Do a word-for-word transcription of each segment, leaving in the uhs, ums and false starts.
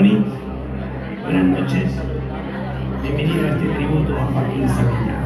Marín, buenas noches, bienvenido a este tributo a Joaquín Sabina.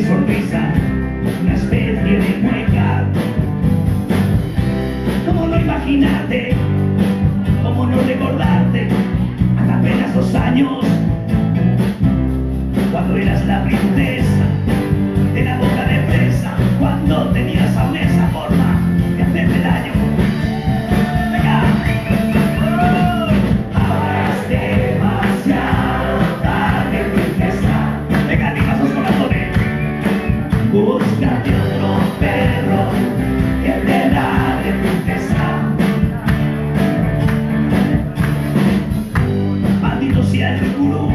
de sonrisa, una especie de mueca. ¿Cómo no imaginarte? ¿Cómo no recordarte? Hace apenas dos años, cuando eras la princesa de la boca de presa, cuando tenías aún esa forma de hacerme daño. Búscate otro perro que te da de princesa. Maldito sea el gurú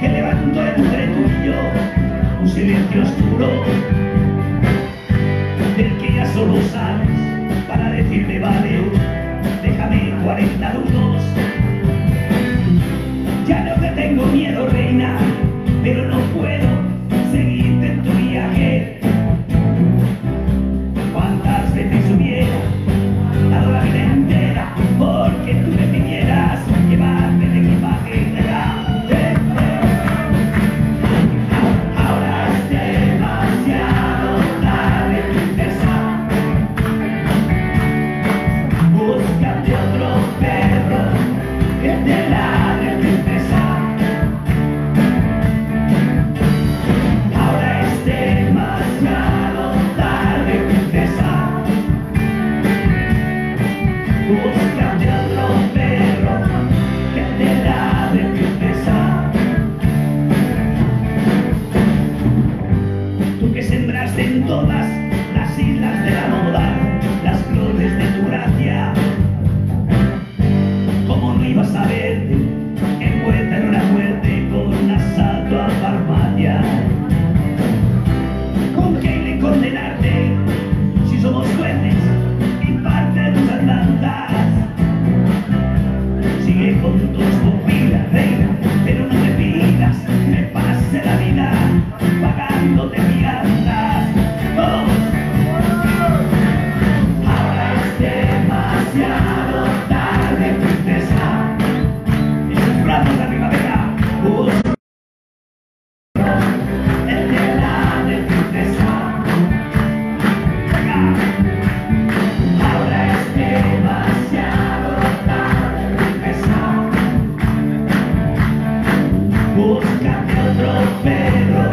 que levantó entre tú y yo un silencio oscuro del que ya solo sabes para decirme vale, déjame cuarenta duros. Ya no te tengo miedo, reina, pero no puedo seguirte en tu viaje. Búscate otro perro que te da de princesa. Tú que sembraste en todas las islas de la moda las flores de tu gracia, ¿cómo no ibas a verte envuelta en una muerte con un asalto a farmacia? ¿Con qué le condenarte si somos jueces y parte de tus andanzas? Con tus pupilas, reina, pero no me pidas que me pase la vida pagándote fianzas. ¡Oh! Ahora es demasiado tarde, princesa. Y sus brazos de arriba, venga, busca el de la de princesa. Venga. Ahora es demasiado tarde. Búscate otro perro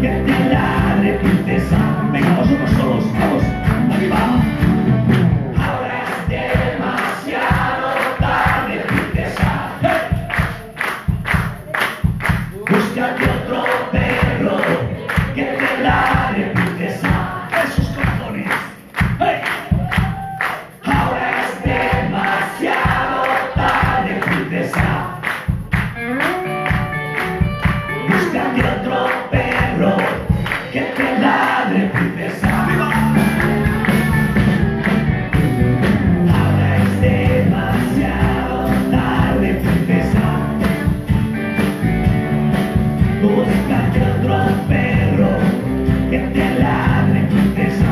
que te ladre, princesa. Venga, vosotros solos, vamos, aquí vamos. Ahora es demasiado tarde, princesa. ¡Hey! Búscate otro perro que te ladre, princesa. Esos corazones. ¡Hey! Ahora es demasiado tarde, princesa. Búscate otro perro que te ladre, princesa. Ahora es demasiado tarde, princesa. Búscate otro perro que te ladre, princesa.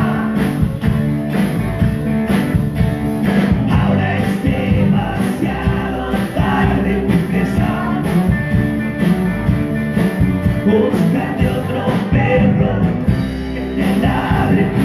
Ahora es demasiado tarde, princesa. Búscate otro perro que te ladre, princesa. Princesa.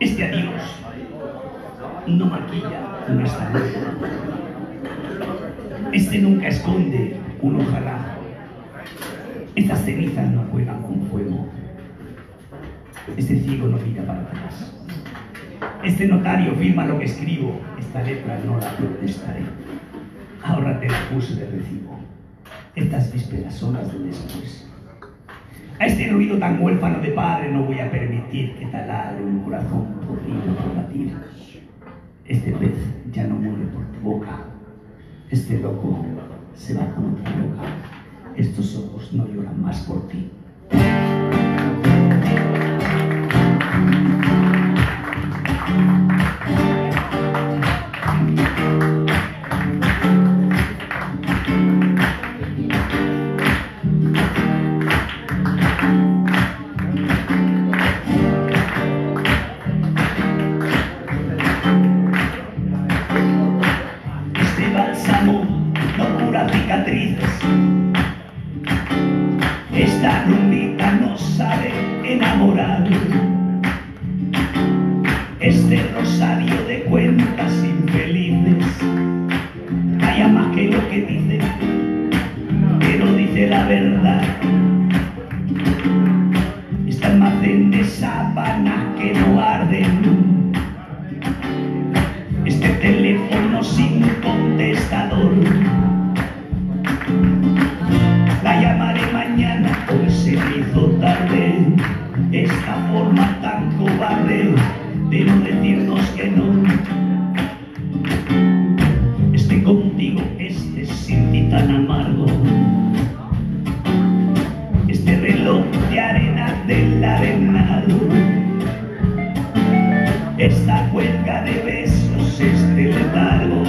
Este adiós no maquilla nuestra luz. Este nunca esconde un ojalá. Estas cenizas no juegan con fuego. Este ciego no mira para atrás. Este notario firma lo que escribo. Esta letra no la protestaré. Ahora te la puse de recibo. Estas vísperas horas del después. A este ruido tan huérfano de padre no voy a permitir que taladre un corazón podrido por latir. Este pez ya no este loco se va con otra loca. Estos ojos no lloran más por ti. Esta rumbita no sabe enamorar. Este rosario de cuentas infelices, hay más que lo que dice, pero dice la verdad. Esta almacén de sábanas que no arden, este teléfono sin contestador. Esta forma tan cobarde de no decirnos que no. Este contigo, este sin ti tan amargo, este reloj de arena del arenal, esta cuelga de besos, este letargo,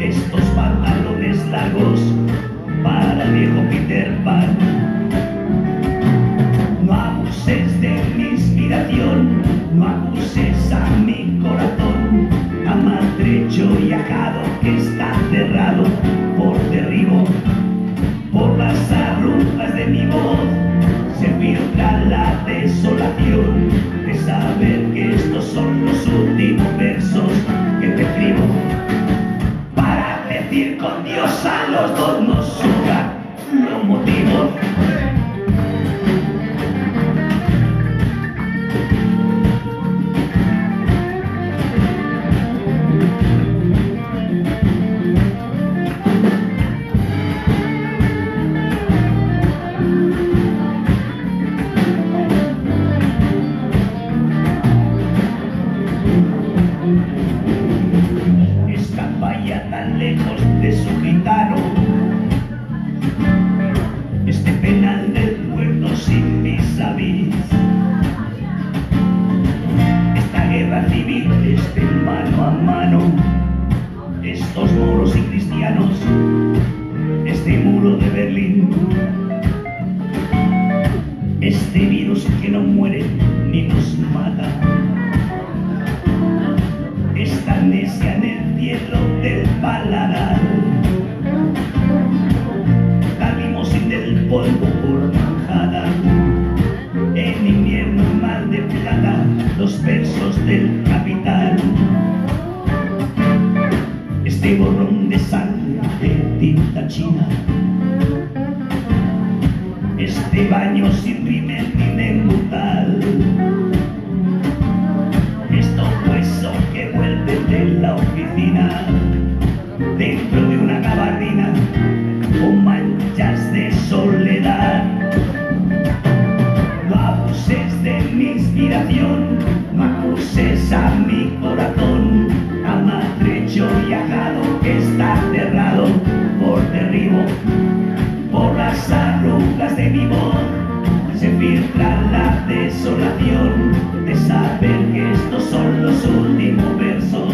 estos pantalones largos para viejo Peter Pan. No abuses a mi corazón, tan maltrecho y ajado que está cerrado por derribo. Por las arrugas de mi voz se filtra la desolación de saber que estos son los últimos versos que te escribo. Para decir con Dios a los dos nos sudan los motivos. Este mano a mano, estos moros y cristianos, este muro de Berlín, este virus que no muere ni nos mata, esta amnesia en el cielo del paladar, la limosina del polvo por manjada, en invierno mal de plata, los versos del capital. Este borrón de sal de tinta china, este baño sin rimel ni dental, estos huesos que vuelven de la oficina dentro de una gabardina con manchas de soledad. No abuses de mi inspiración, no acuses a mi corazón, tan maltrecho y ajado que está cerrado por derribo. Por las arrugas de mi voz se filtra la desolación de saber que estos son los últimos versos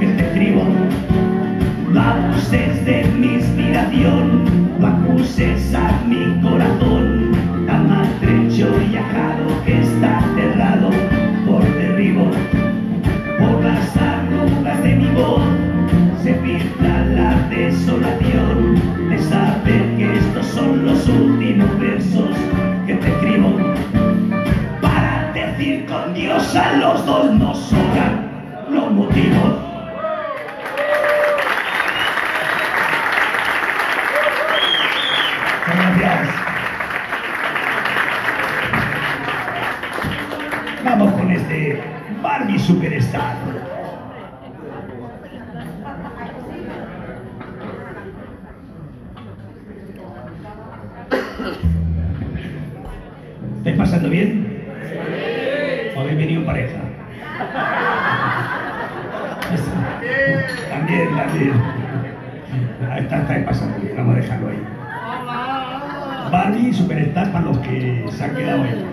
que te escribo. No acuses de mi inspiración, no acuses a mi corazón, tan maltrecho y ajado que está cerrado por derribo. Por las arrugas de mi voz se filtra la desolación de saber que estos son los últimos versos que te escribo. Para decir con Dios a los dos nos sobran los motivos. Gracias. Vamos con este Barbie Superstar. ¿Estáis pasando bien? Sí. ¿O habéis venido en pareja? También, también. Ahí está, está ahí pasando, vamos a dejarlo ahí. Barbie Superstar para los que se han quedado ahí.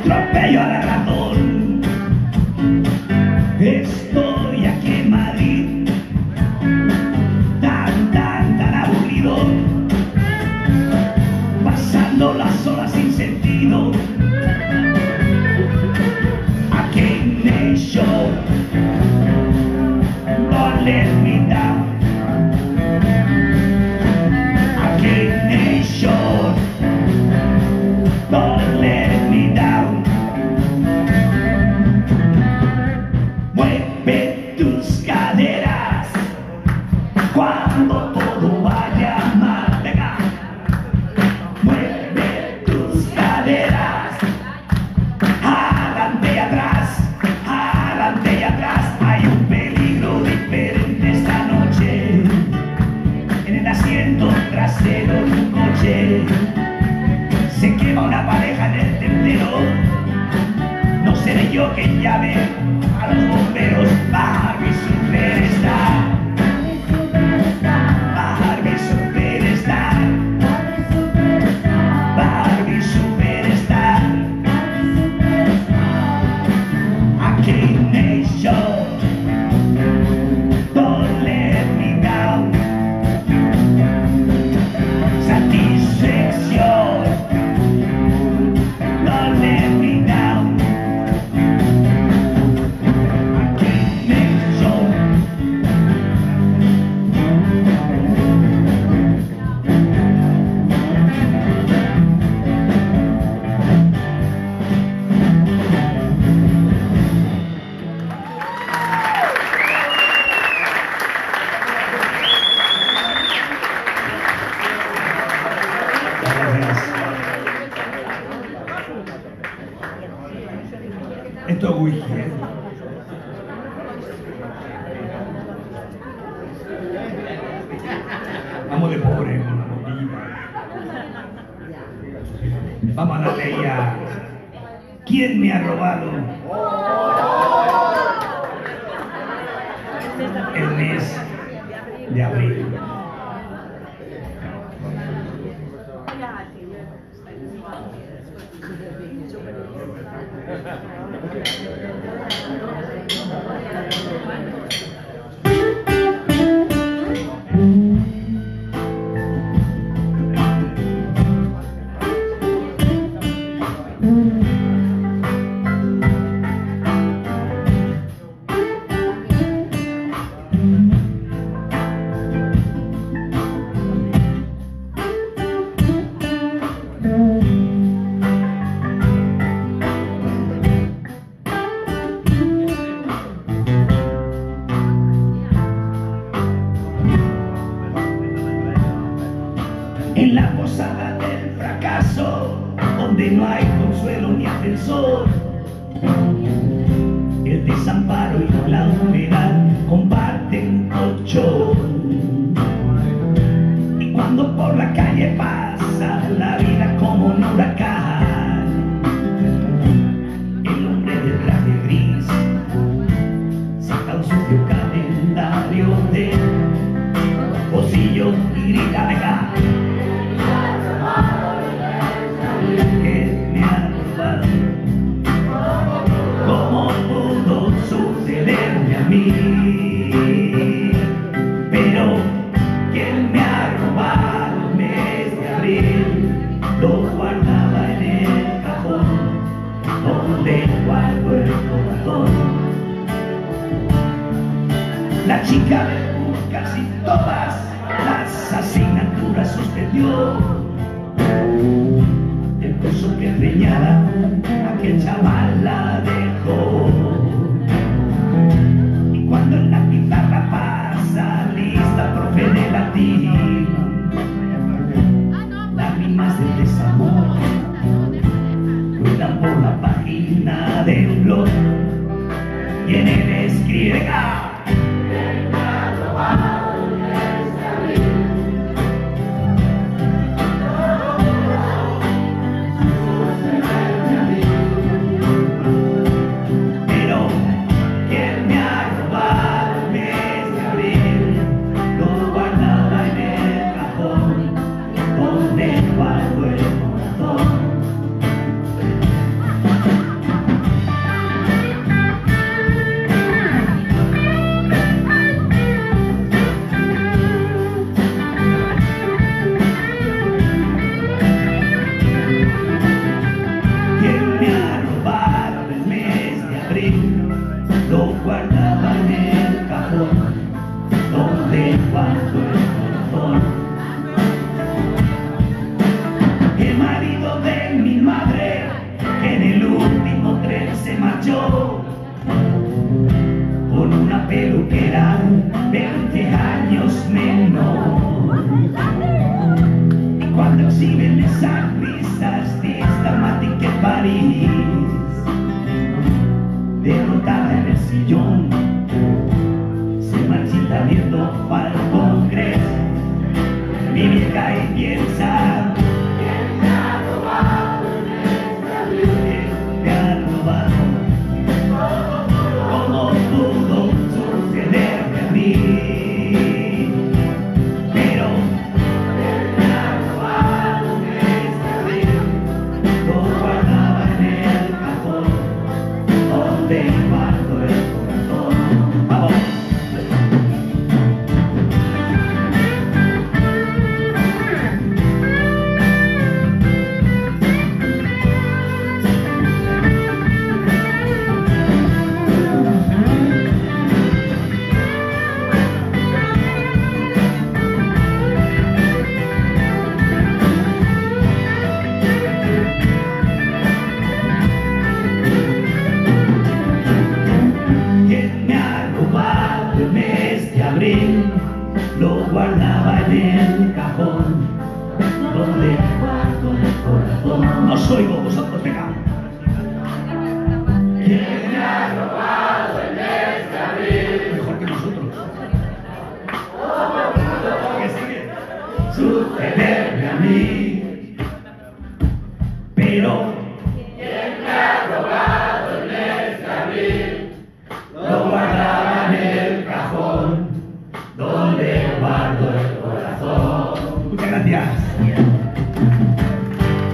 atropello a la razón. Estoy aquí en Madrid, tan, tan, tan aburrido, pasando las horas sin sentido. Aquí en el show, con la ermita. Cuando todo vaya mal, venga, mueve tus caderas, adelante y atrás, adelante y atrás. Hay un peligro diferente esta noche, en el asiento trasero de un coche. Se quema una pareja en el tendero, no seré yo quien llame a los bomberos. Bajo y sufrir está. Esto es whisky, ¿eh? Vamos de pobre, con la botellita. Vamos a darle ahí a... ¿Quién me ha robado? El mes de abril. En la posada del fracaso, donde no hay consuelo ni ascensor, el desamparo y la humedad comparten colchón. Y cuando por la calle pasa la vida como un huracán, el hombre del traje gris saca un sucio calendario de bolsillo y grita: venga, pero quien me ha robado el mes de abril. Lo guardaba en el cajón donde guardo el corazón. La chica de casi todas las asignaturas suspendió, el curso que empeñada aquel chaval la dejó. Lágrimas del desamor ruedan por la página del blog y en él escribe: ¿quién me ha robado el mes de abril? Pero ¿quién me ha robado el mes de abril? Lo guardaba donde guardo el corazón. el mismo tren se marchó con una peluquera veinte años menor. Cuando exhiben esas risas de esta mática en París, derrotada en el sillón, se marchita viendo para el Congreso. Mi vieja y piensa lo guardaba en el cajón donde guardo el corazón. No soy vos, vosotros pecamos. ¿Quién me ha robado en este abril? Mejor que nosotros. ¿Cómo pudo que sigue sucederme a mí? Pero ¿quién me ha robado en este abril? Lo guardaba en el cajón donde guardo el corazón. Muchas gracias.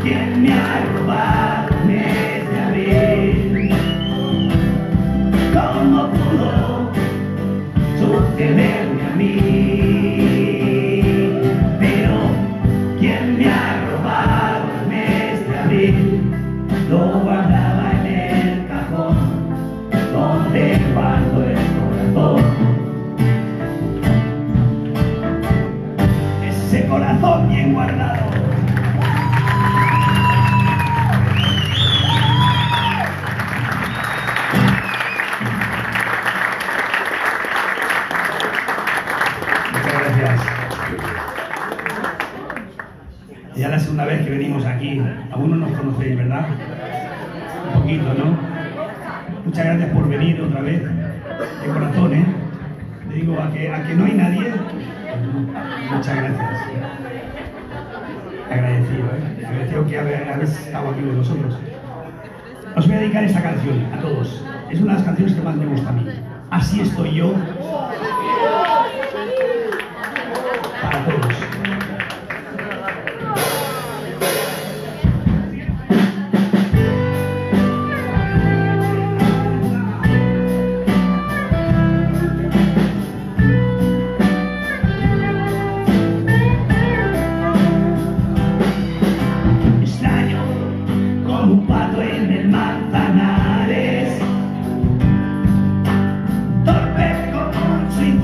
¿Quién me ha robado en este abril? ¿Cómo pudo sucederme a mí? Pero ¿quién me ha robado en este abril? Lo guardaba en el cajón donde guardo el corazón. Corazón bien guardado. Muchas gracias. Ya la segunda vez que venimos aquí. Algunos nos conocéis, ¿verdad? Un poquito, ¿no? Muchas gracias por venir otra vez. De corazón, ¿eh? Te digo, a que, a que no hay nadie. Muchas gracias. Agradecido, ¿eh? Agradecido que habéis estado aquí con nosotros. Os voy a dedicar esta canción a todos. Es una de las canciones que más me gusta a mí. Así estoy yo. Para todos. Manzanares, torpe como un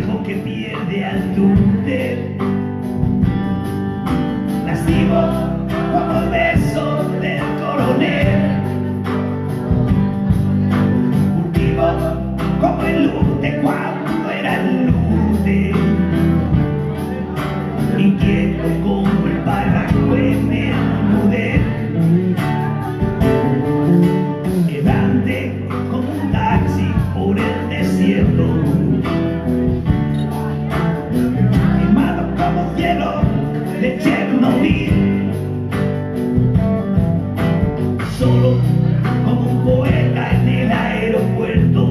espejo que pierde al tundé. Nacido como el beso del coronel, cultivo como el lute cuando era el lute, inquieto como el barranco en el mudé, errante como un taxi por el desierto. Solo como un poeta en el aeropuerto,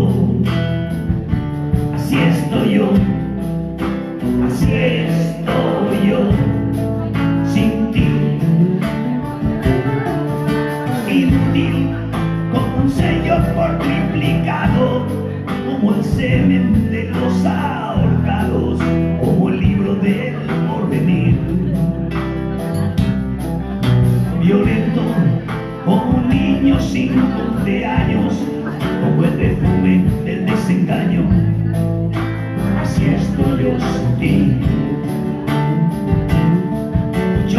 así estoy yo, así estoy yo, sin ti, inútil, como un sello por triplicado, como el semen de los ahorcados, como el libro del porvenir, violento. Como un niño sin cumpleaños, como el perfume del desengaño. Así estoy yo sin ti, mucho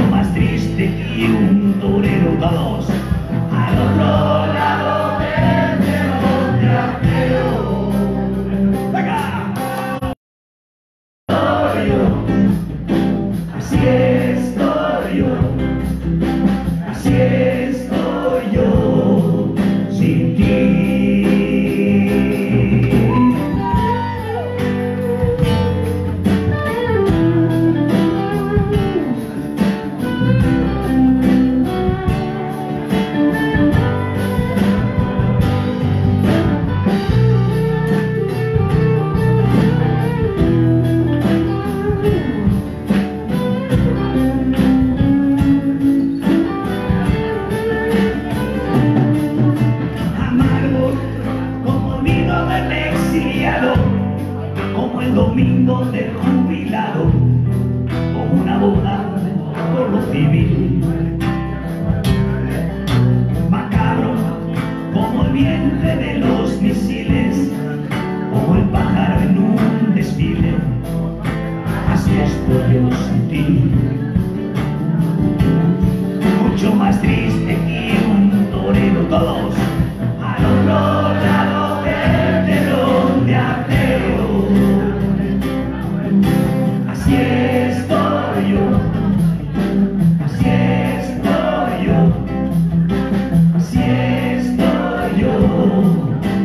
más triste que un torero dos al otro lado del desierto. Acá estoy yo, así estoy yo, así estoy. Domingo del jubilado, como una boda por lo civil, macabro como el vientre de los misiles, como el pájaro en un desfile. Así estoy yo sin ti, mucho más triste que un torero todos al otro lado del telón de acero. Así estoy yo, así estoy yo, así estoy yo,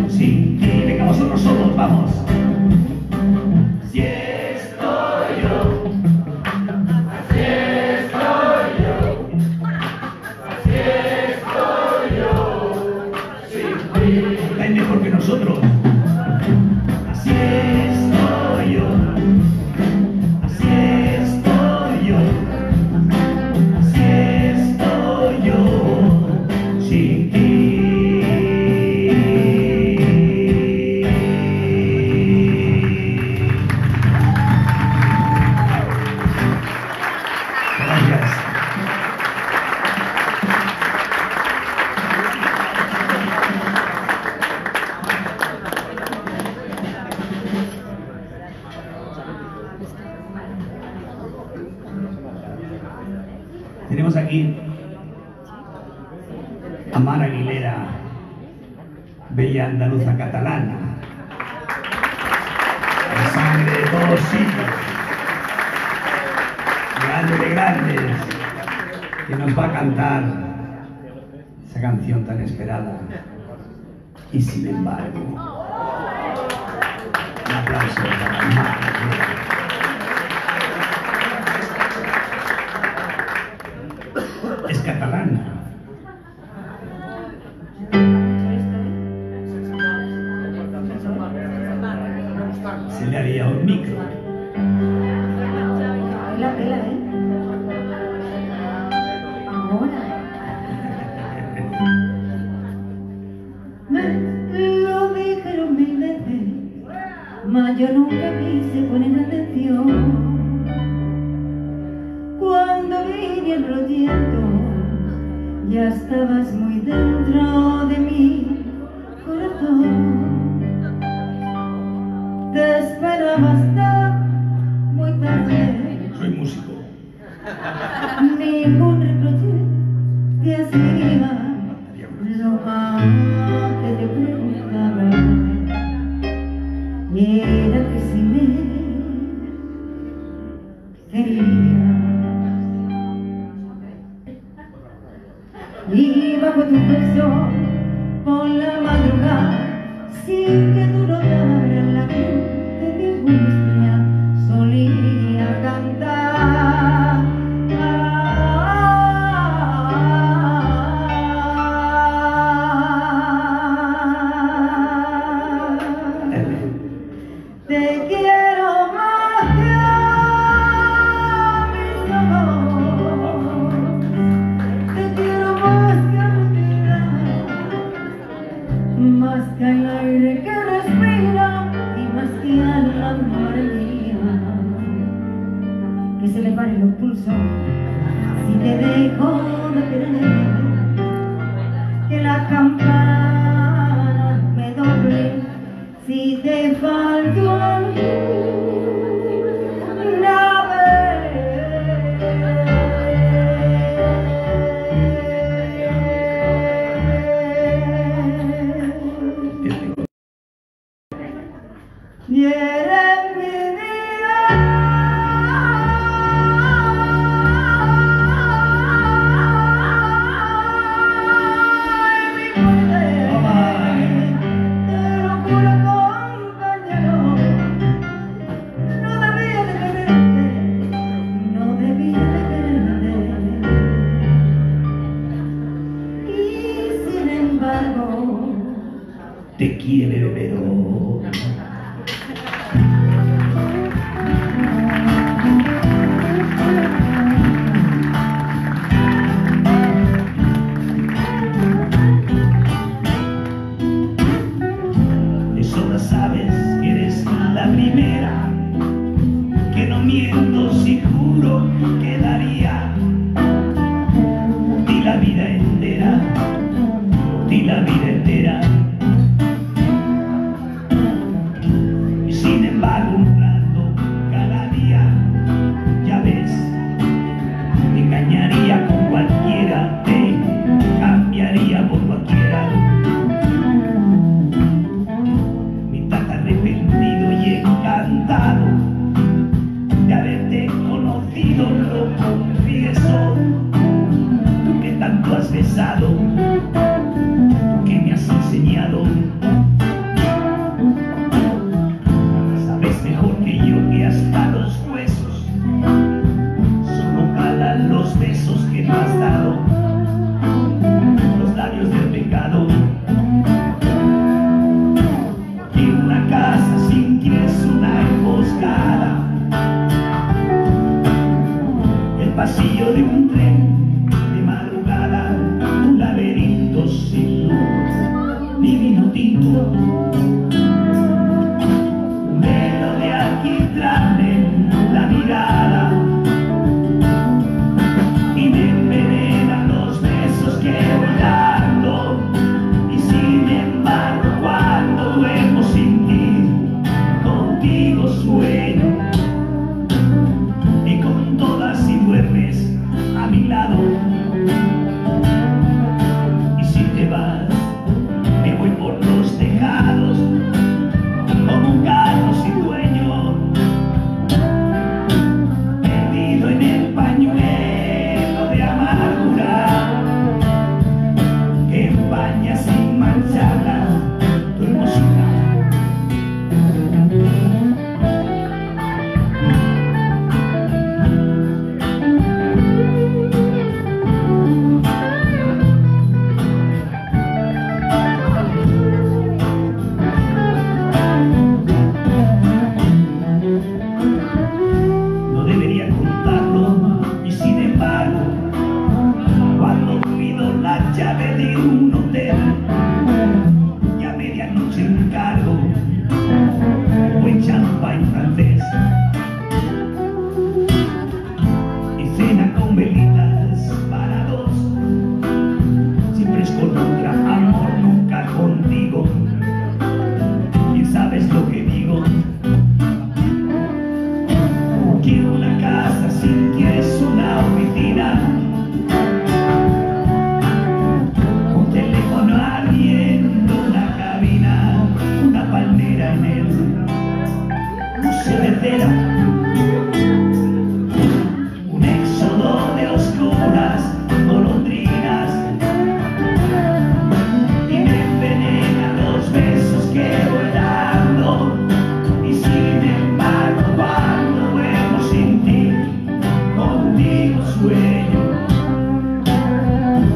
sin ti. Venga, vosotros solos, vamos. Así estoy yo, así estoy yo, así estoy yo, sin ti. Estáis mejor que nosotros. Así estoy yo. Tenemos aquí a Mar Aguilera, bella andaluza catalana, la sangre de todos hijos, grande de grandes, que nos va a cantar esa canción tan esperada. Y sin embargo, un aplauso para Mar Aguilera. Es catalana. Se le haría un micro. La pela, ¿eh? Ahora. Me lo dijeron mil veces, mas yo nunca quise poner atención. Cuando vine el proyecto, ya estabas muy dentro de mi corazón. Te esperabas tanto. músico. Ningún reproche que hacía lo más que te preguntaba, y era que si me querías. Y bajo tu peso por la madrugada, sin que tú notaras la cruz de mi angustia, solía cantar. Te quiero más que a mis ojos, te quiero más que a mi vida, más que el aire que respira y más que a la mía. Que se le paren los pulsos si te dejo de querer, que las campanas me doblen si te falto a mí una vez. Y eres mi te quiere Homero. Eso la sabes, que eres la primera que no miento si juro que daría di la vida entera, di la vida entera. Que me has enseñado, sabes mejor que yo que hasta los huesos solo calan los besos que me has dado, los labios del pecado y una casa sin que es una emboscada, el pasillo de un tren. Melodía que inflamen la mirada y me envenenan los besos que voy dando, y sin embargo cuando duermo sin ti contigo sueño, y con todas si duermes a mi si quieres una oficina, un teléfono ardiendo, una cabina, una palmera en el cruce verdadero, un éxodo de oscuras golondrinas y me envenenan los besos que voy dando.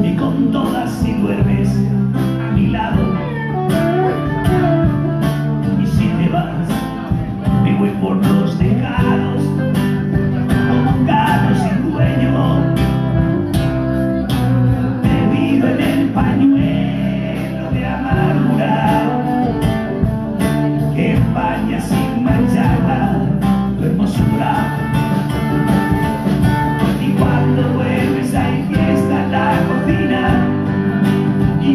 Y con todas si duermes a mi lado, y si te vas me voy por los tejados como un gato sin dueño, bebido en el pañuelo de amargura que empaña sin mancharla tu hermosura. Y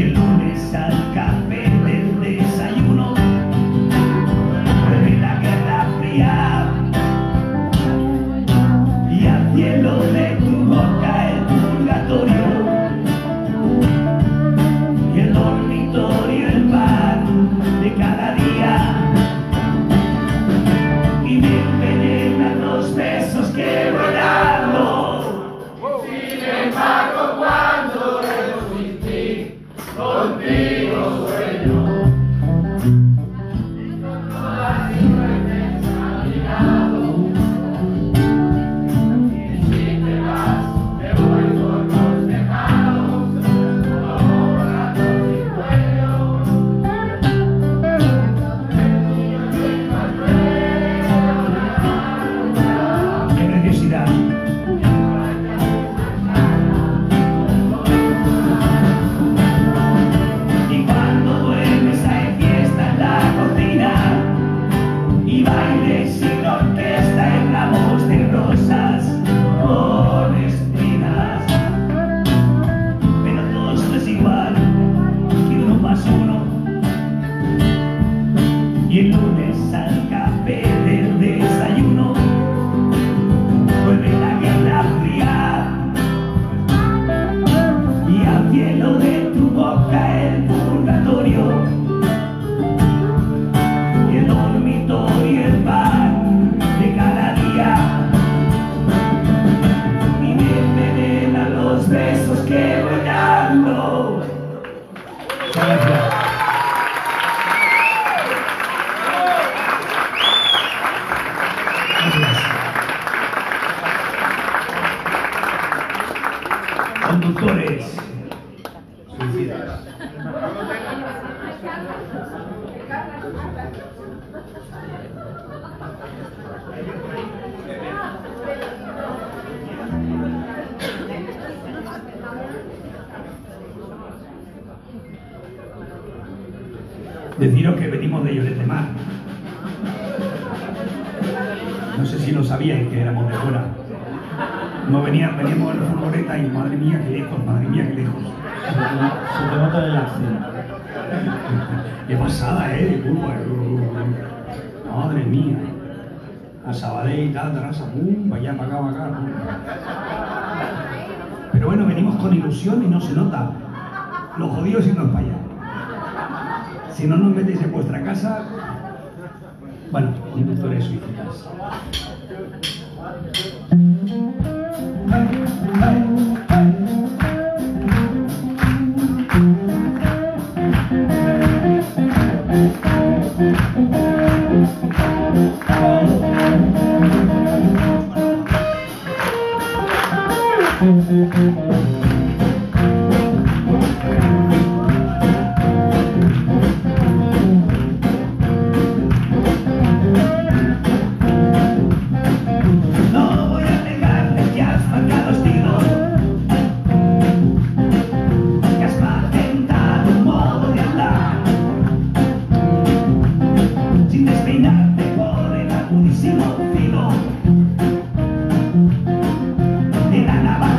el lunes al café del desayuno vuelve la guerra fría y al cielo de tu boca el purgatorio y el dormitorio el bar de cada día y me envenenan los besos que voy dando. Sin embargo, cuando resistí, contigo sueño. Y con todas mis fuentes a mi lado. Y si te vas, me voy por los tejados. Como gatos sin cuello. Perdidos en la rueda. ¡Qué preciosidad! Y el lunes al café del desayuno vuelve la guerra fría y al cielo de tu boca el purgatorio y el dormitorio el pan de cada día y me envenenan los besos que voy dando. Conductores, deciros que venimos de Lloret de Mar. No sé si lo sabíais que éramos de fuera. No venía, veníamos en la furgoneta y madre mía que lejos, madre mía que lejos. Se te nota el acento. Qué pasada, eh, uh, uh, madre mía. A Sabadell y tal, Tarrasa, pum, vaya para acá, para acá. Pero bueno, venimos con ilusión y no se nota. Lo jodido si no es para allá. Si no nos metéis en vuestra casa. Bueno, conductores suicidas. De la navaja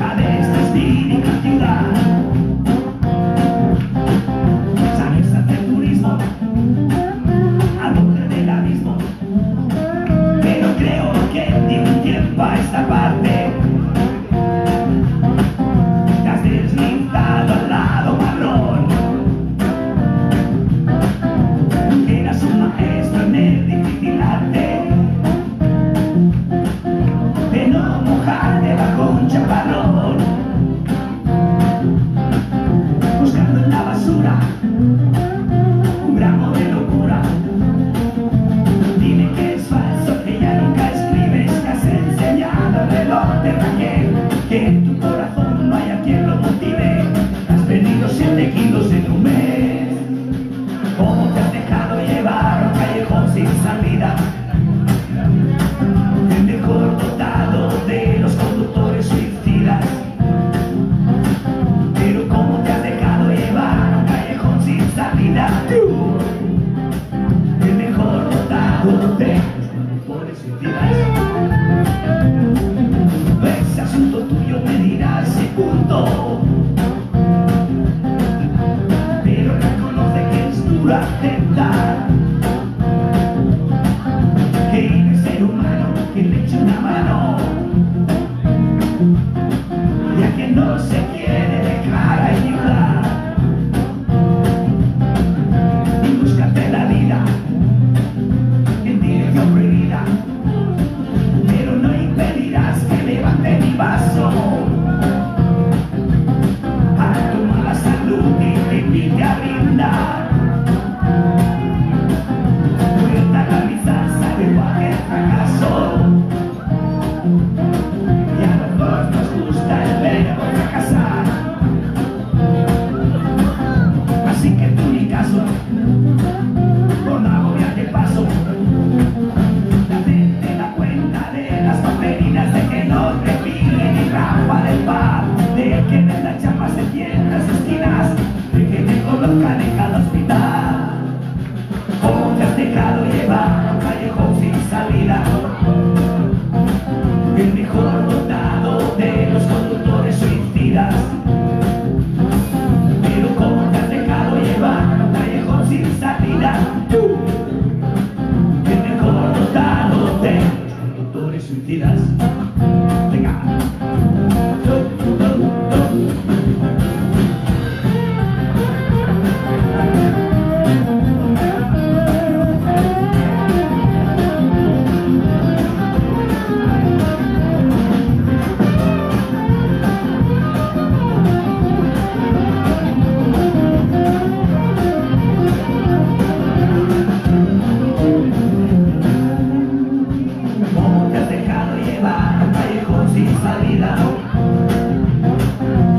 sin salida.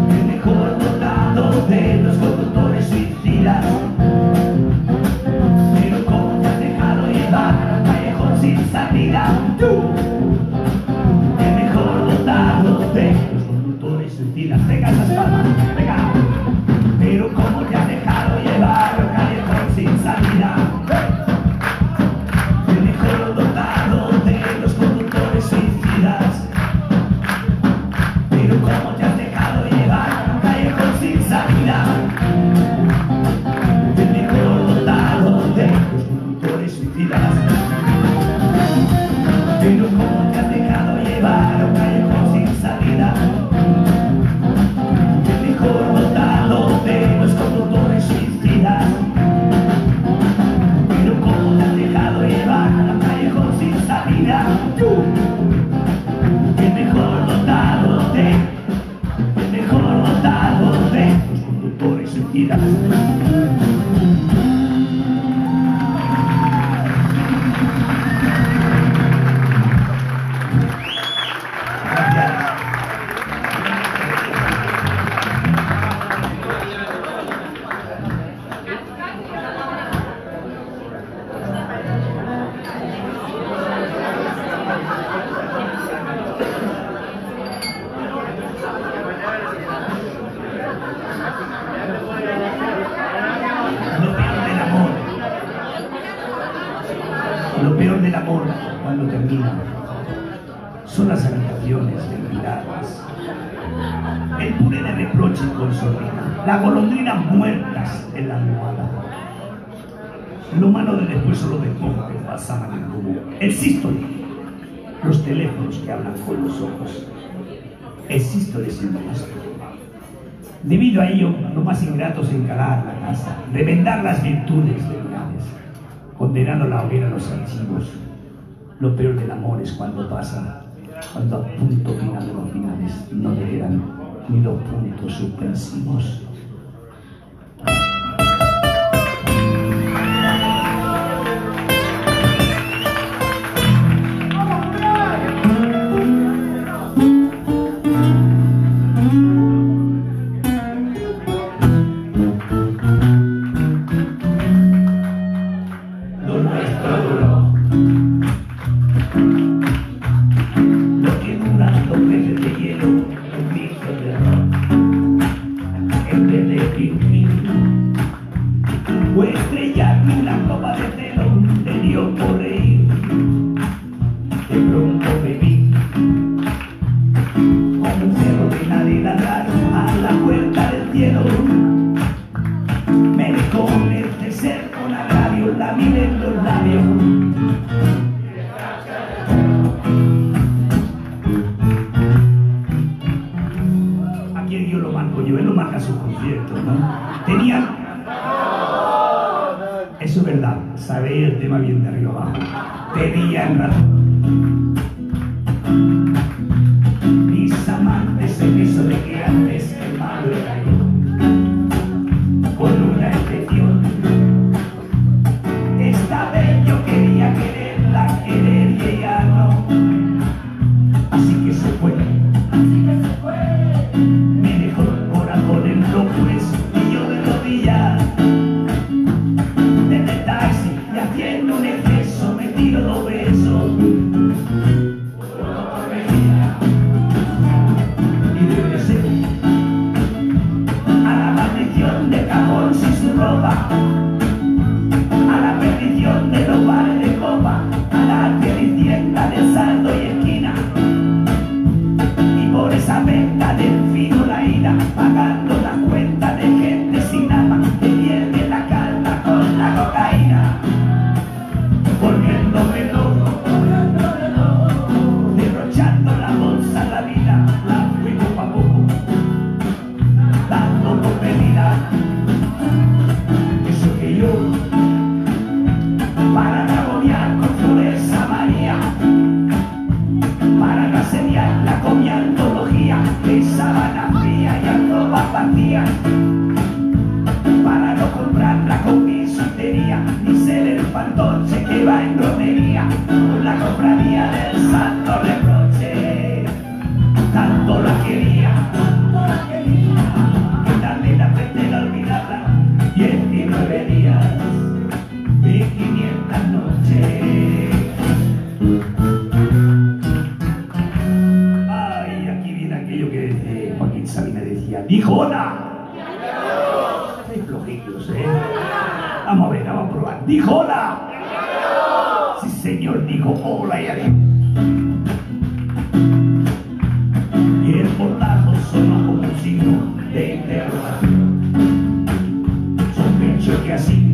El mejor dotado de los conductores suicidas, pero como te has dejado llevar al callejón sin salida. El mejor dotado de los conductores suicidas. Venga esas palmas, venga. Pero como te has dejado llevar al callejón sin salida. El mejor dotado de los conductores suicidas, pero como te has dejado llevar al callejón sin salida. El mejor dotado de los conductores suicidas, pero como te has dejado llevar al callejón sin salida. El mejor dotado de los conductores suicidas, pero como te has dejado llevar al callejón sin salida. Mira. Lo peor del amor, cuando termina, son las habitaciones terminadas, el puré de reproche y consolina, las golondrinas muertas en la almohada. Lo malo de después solo despoja que pasa en el cubo. Existen los teléfonos que hablan con los ojos. Existen ese monstruo. Debido a ello, lo más ingrato es encarar la casa, remendar las virtudes de condenando la hoguera a los archivos. Lo peor del amor es cuando pasa, cuando a punto final de los finales no le quedan ni los puntos suspensivos. Eso es verdad, sabéis el tema bien de arriba abajo. Tenían razón mis amantes en eso de que antes el malo era yo, con una excepción. Esta vez yo quería quererla, querer y ella no. Así que se fue, así que se fue. Me dejó el corazón en locura. La cofradía del santo reproche. sonrisa y me decía: ¡Dijona! ¡Qué flojillos, eh! Vamos a ver, vamos a probar. ¡Dijona! Sí, señor, dijo hola y adiós. Y el portazo sonó como un signo de interrogación. Sospecho que así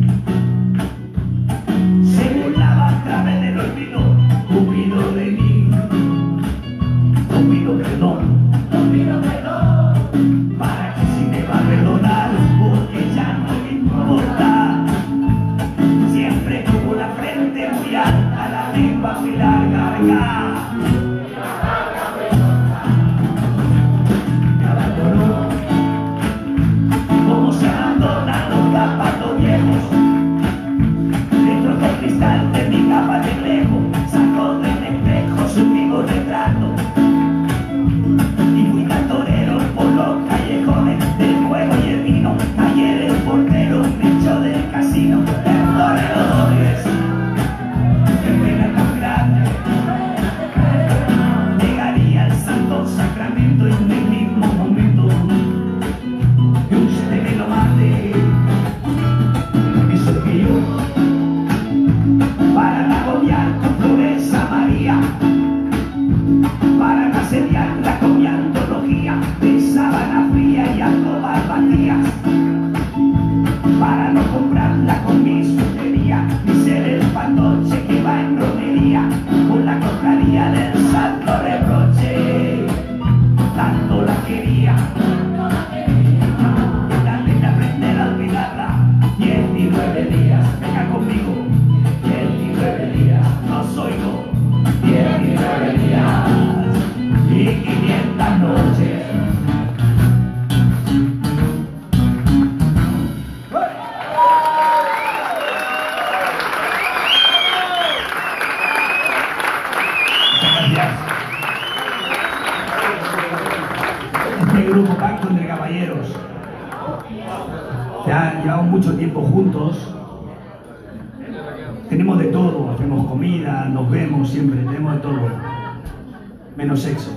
menos sexo.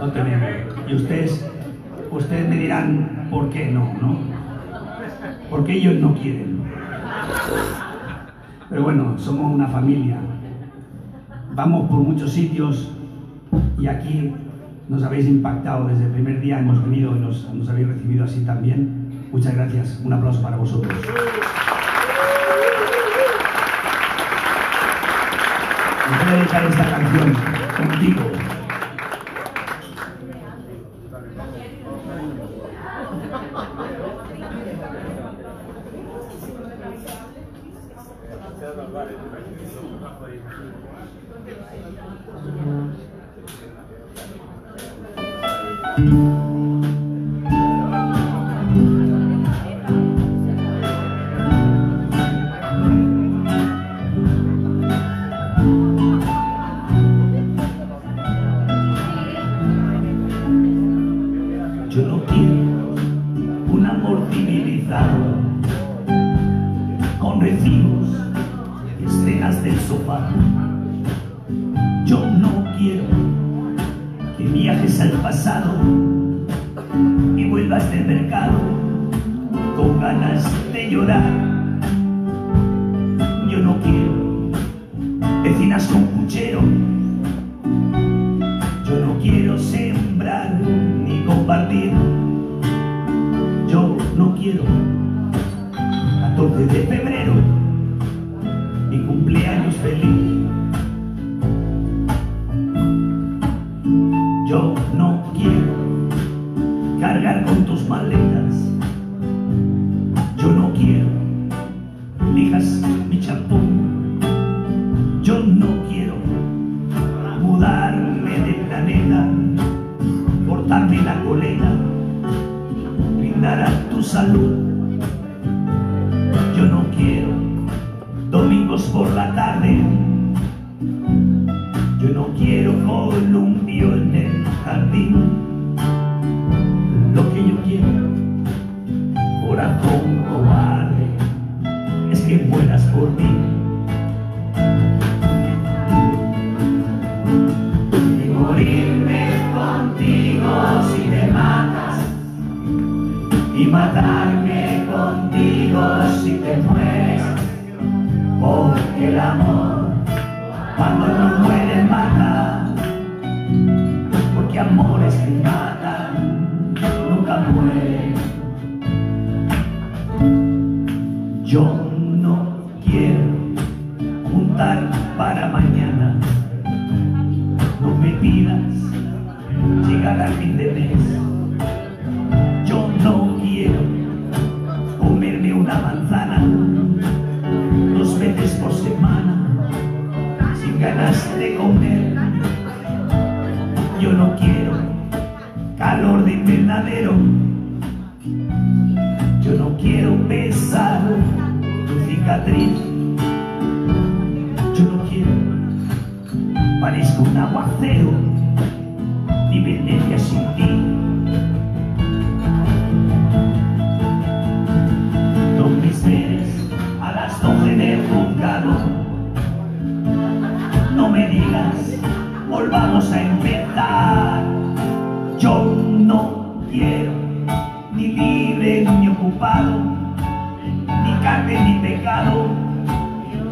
No tenemos. Y ustedes, ustedes me dirán por qué no, ¿no? Porque ellos no quieren. Pero bueno, somos una familia. Vamos por muchos sitios y aquí nos habéis impactado desde el primer día. Hemos venido y nos, nos habéis recibido así también. Muchas gracias. Un aplauso para vosotros. Voy a dedicar esta canción contigo. Por mí y morirme. matarme contigo si te mueres, porque el amor cuando no puede matar, porque amores que matan nunca mueren. Yo no quiero juntar para mañana, no me pidas llegar al fin de mes. Por semana, sin ganas de comer, yo no quiero calor de invernadero, yo no quiero besar tu cicatriz, yo no quiero parezco un aguacero, ni Venecia sin ti. No me esperes a las doce del juzgado, no me digas volvamos a empezar. Yo no quiero ni libre ni ocupado, ni carne ni pecado,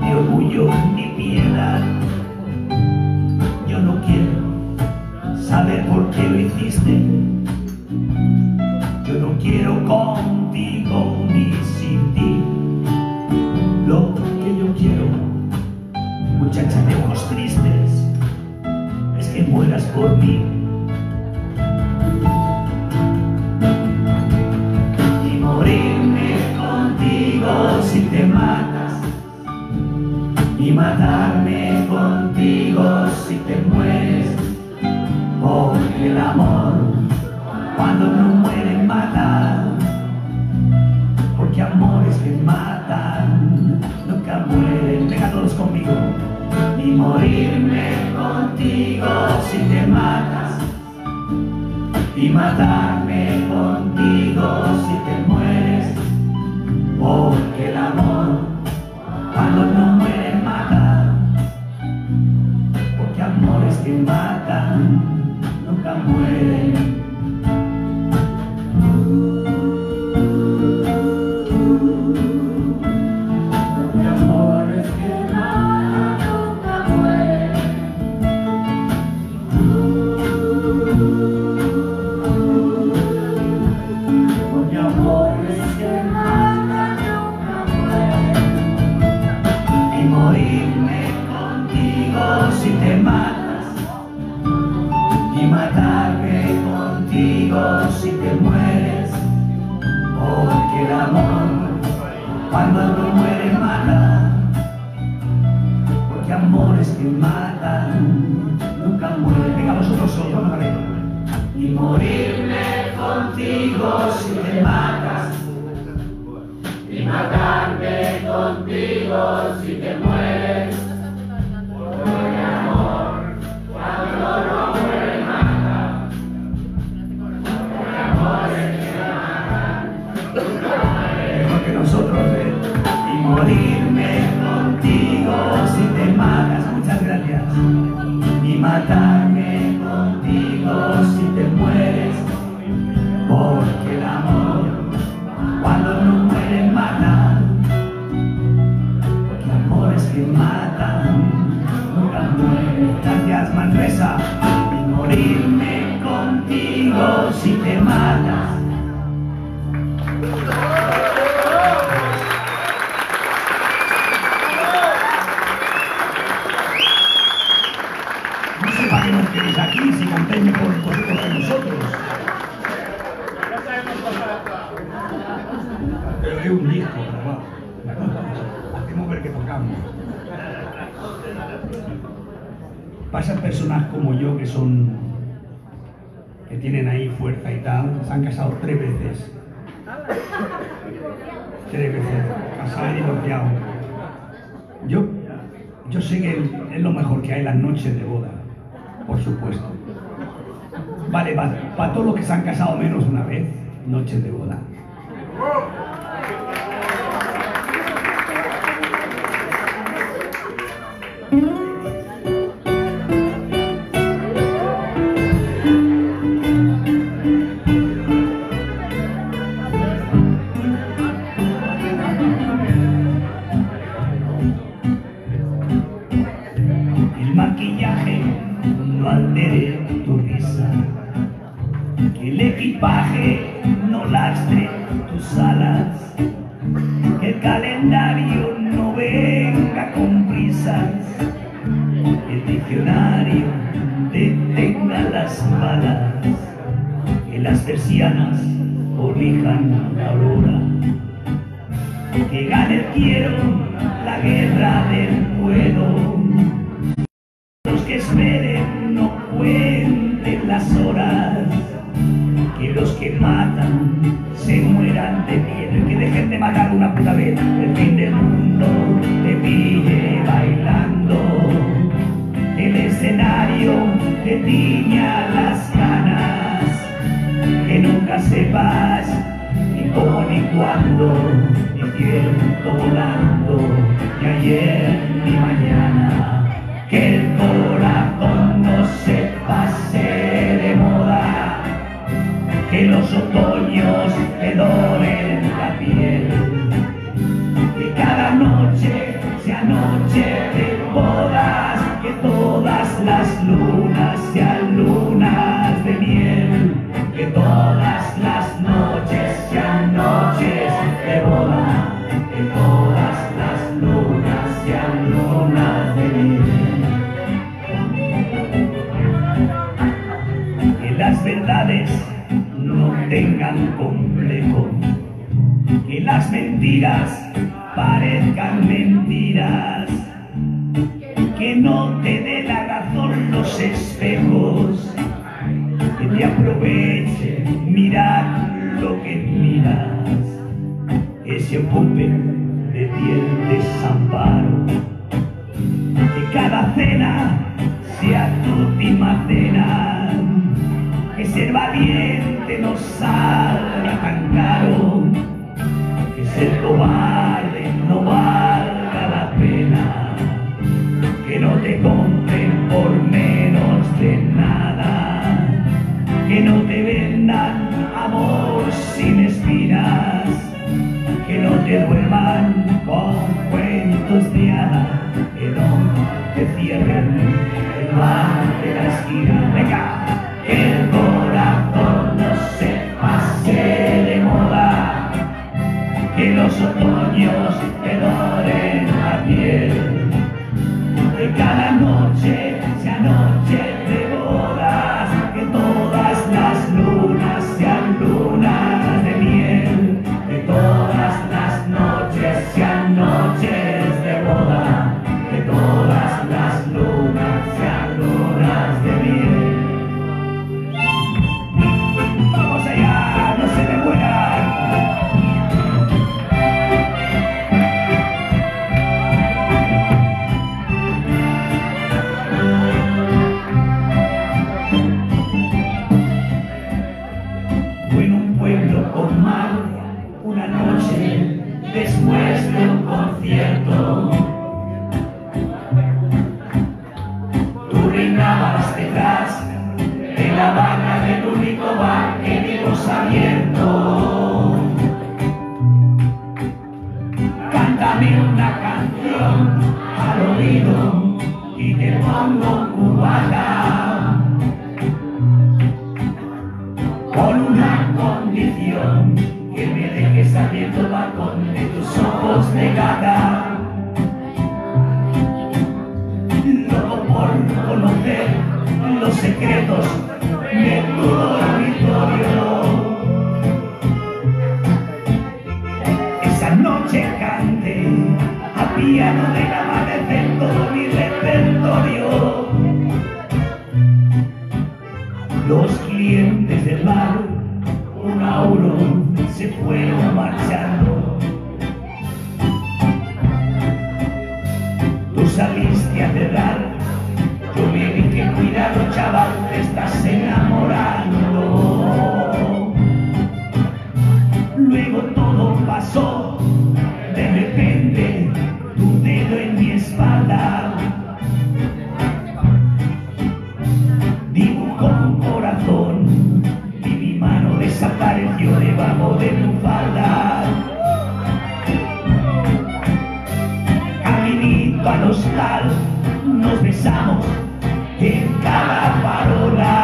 ni orgullo ni piedad. Yo no quiero saber por qué lo hiciste, yo no quiero contigo ni sin ti. Lo que yo quiero, muchacha de ojos tristes, es que mueras por mí. Y morirme contigo si te matas, y matarme contigo si te mueres, porque el amor cuando no muere mata, porque amores que matan nunca mueren. Venga todos conmigo. Y morirme contigo si te matas, y matarme contigo si te mueres, porque el amor cuando no muere mata, porque amores que matan nunca mueren. Si te mueres, porque el amor cuando no muere mata, porque amores que matan nunca mueren. Venga vosotros solos, no creo. Y morirme contigo si te matas, y matarme contigo si te mueres, porque el amor cuando no nosotros, ¿eh? Y morirme contigo si te matas, muchas gracias, y matarme contigo si te mueres, porque el amor cuando no muere mata, porque amores que matan nunca mueren. Gracias, Manresa. Y morirme contigo si te matas. Aquí se contagie por el correo de nosotros. Ya sabemos pasar. Pero es un disco grabado. Hacemos ver que tocamos. Pasan personas como yo que son. Que tienen ahí fuerza y tal. Se han casado tres veces. Tres veces. Casado y divorciado. Yo, yo sé que es lo mejor que hay las noches de boda. Por supuesto. Vale, vale. Para todos los que se han casado menos una vez, noches de boda. tu risa, que el equipaje no lastre tus alas, que el calendario no venga con prisas, que el diccionario detenga las balas, que las persianas corrijan la aurora, que gane el quiero la guerra del pueblo, los que esperen no cuenten las horas, que los que matan se mueran de miedo y que dejen de matar una puta vez. El fin del mundo te pille bailando, el escenario te tiña las canas, que nunca sepas ni cómo ni cuándo, ni tiempo volando, ni ayer ni mañana. Que el corazón no se pase de moda, que los otoños te doren la piel, que cada noche sea noche de bodas, que todas las lunas sean lunas de miel, que todas las noches sean noches de boda, que todas las lunas sean lunas de miel, que las verdades no tengan complejo, que las mentiras parezcan mentiras, que no te dé la razón los espejos, que te aproveche mirar lo que miras, que se ocupen de ti el desamparo, que cada cena sea tu última cena, que ser valiente no salga tan caro, que ser cobarde no valga la pena, que no te compren por menos de nada, que no te vendan amor sin espinas, que no te duerman con cuentos de hadas, que no te cierren el bar de la esquina. Venga, que el corazón no se pase de moda, que los otoños te doren la piel, que cada noche sea noche de bodas, que todas las lunas sean lunas de miel, que todas las noches sean noches de boda, que todas las lunas sean lunas de miel. ¡Vamos allá! ¡No se me mueran! Después de un concierto, tú reinabas detrás de la barra del único bar que vimos abierto. Cántame una canción al oído y te pongo cubana, con una condición: que me dejes abierto el balcón de tus ojos de gata. Loco por conocer los secretos de tu dormitorio. Esa noche canté a piano del amanecer todo mi repertorio. Los clientes del bar, uno a uno, se fueron marchando. Tú saliste a cerrar, yo me dije: cuidado, chaval, te estás enamorando. Luego todo pasó, de repente, tu dedo en mi espalda dibujó un corazón, desapareció debajo de tu falda. Caminito al hostal, nos besamos en cada parola.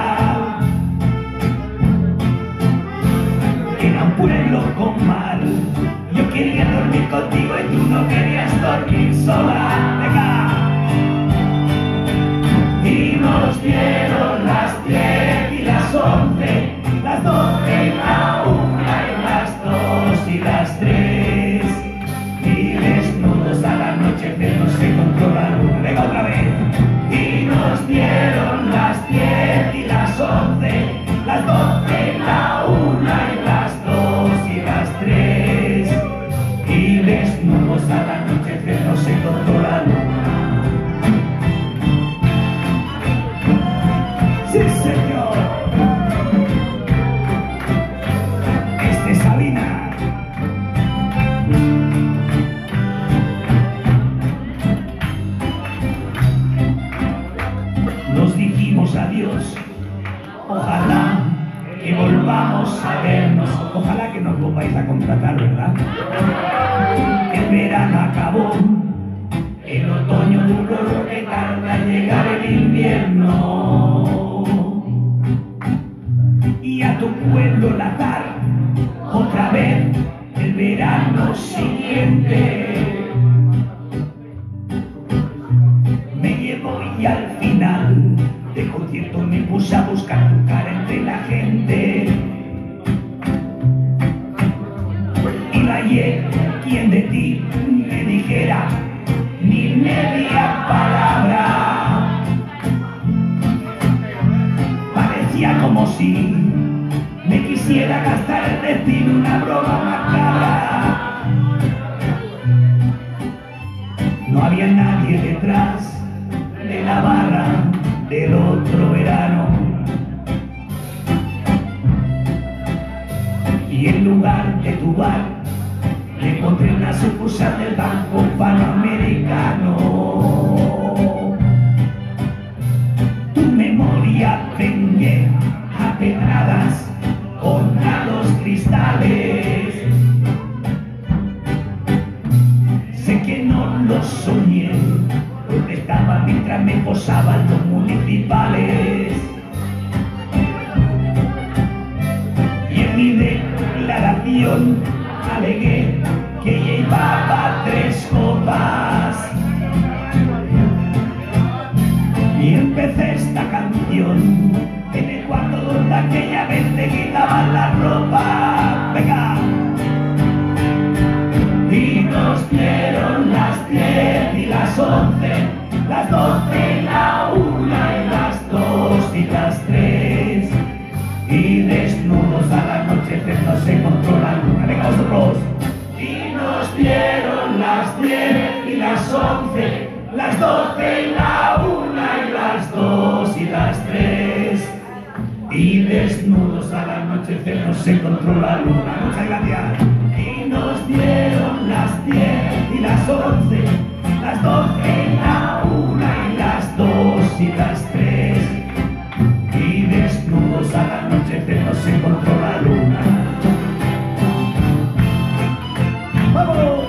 diez y las once, las doce, la una y las dos y las tres. Y desnudos al anochecer no se cortó la luna. ¡Sí, señor! Este es Sabina. Nos dijimos adiós, ojalá que volvamos a vernos, ojalá que nos volváis a contratar, ¿verdad? El verano acabó, el otoño duró lo que tarda en llegar el invierno. Y a tu pueblo latar, otra vez, el verano siguiente. Y al final de concierto me puse a buscar tu cara entre la gente y la hallé, quien de ti me dijera ni media palabra. Parecía como si me quisiera gastar el destino una broma macabra. No había nadie detrás de la barra del otro verano, y en lugar de tu bar le encontré una sucursal del Banco Panamericano. Tu memoria vengué a pedradas contra los cristales. Sé que no lo soñé, donde estaba mientras me posaban los municipales. Y en mi declaración alegué que llevaba tres copas. Y empecé esta canción en el cuarto donde aquella vez te quitaban la ropa. Venga. Y nos dieron las diez y las once, las doce, la una y las dos y las tres. Y desnudos al anochecer no se encontró la luna. Venga, vosotros. Y nos dieron las diez y las once, las doce, la una y las dos y las tres. Y desnudos al anochecer no se encontró la luna. Muchas gracias. Y nos dieron las diez y las once, las doce, la una y las dos y las tres. Y desnudos al anochecer nos encontró la luna. ¡Vamos!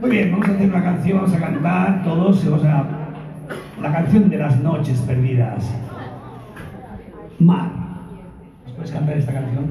Muy bien, vamos a hacer una canción, vamos a cantar todos, vamos a... la canción de las noches perdidas. Mar, ¿os puedes cantar esta canción?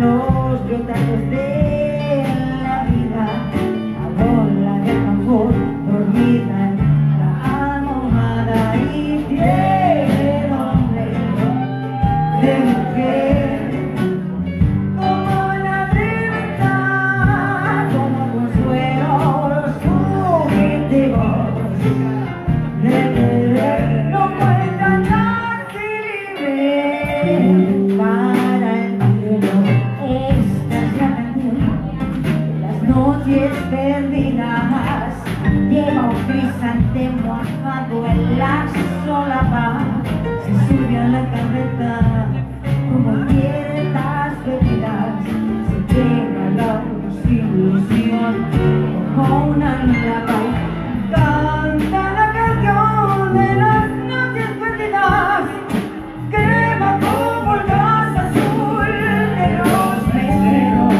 Los yotacos de la vida. perdidas, lleva un crisantemo atado en la solapa, se sube a la carreta como ciertas bebidas, se llega la ilusión con una lapa. Canta la canción de las noches perdidas, crema como el gas azul de los meseros,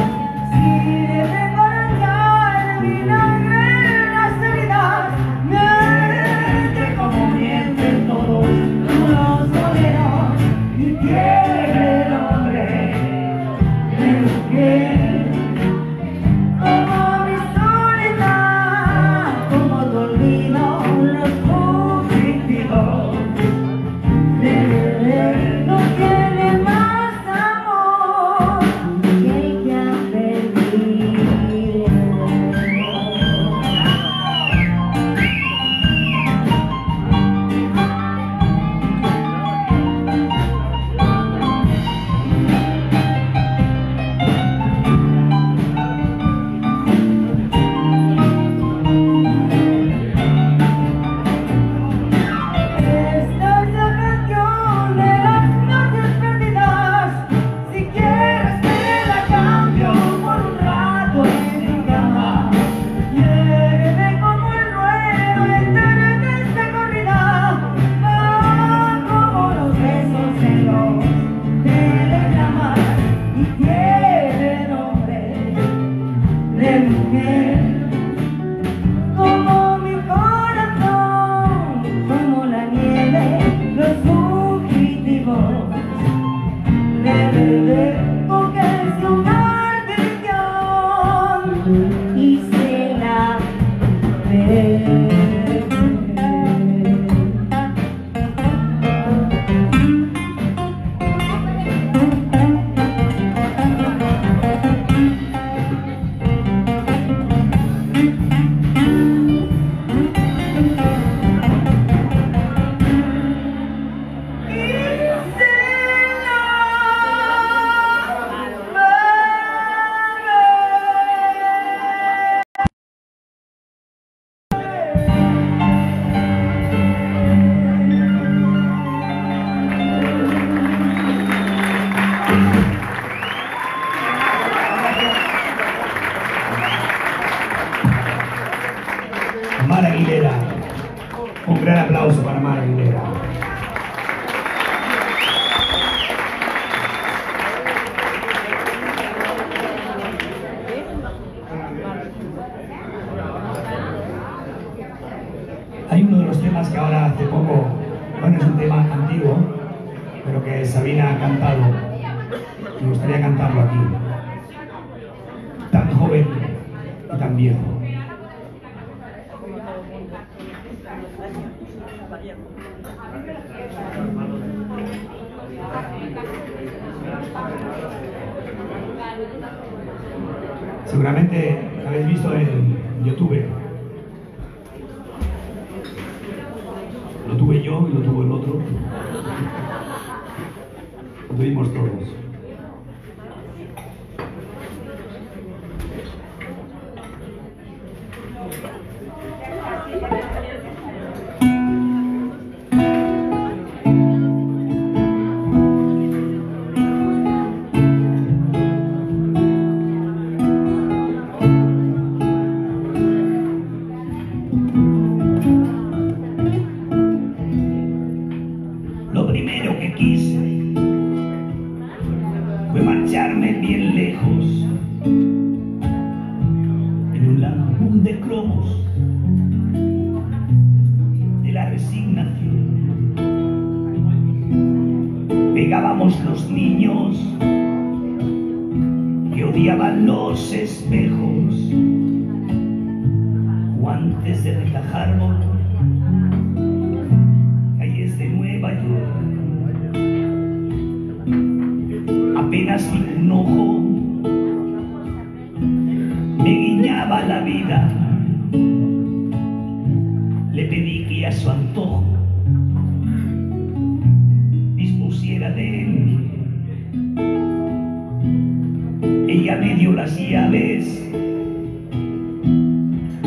sirve para echar vinagre en las heridas, miente como mienten todos los boleros y tiene el hombre de los que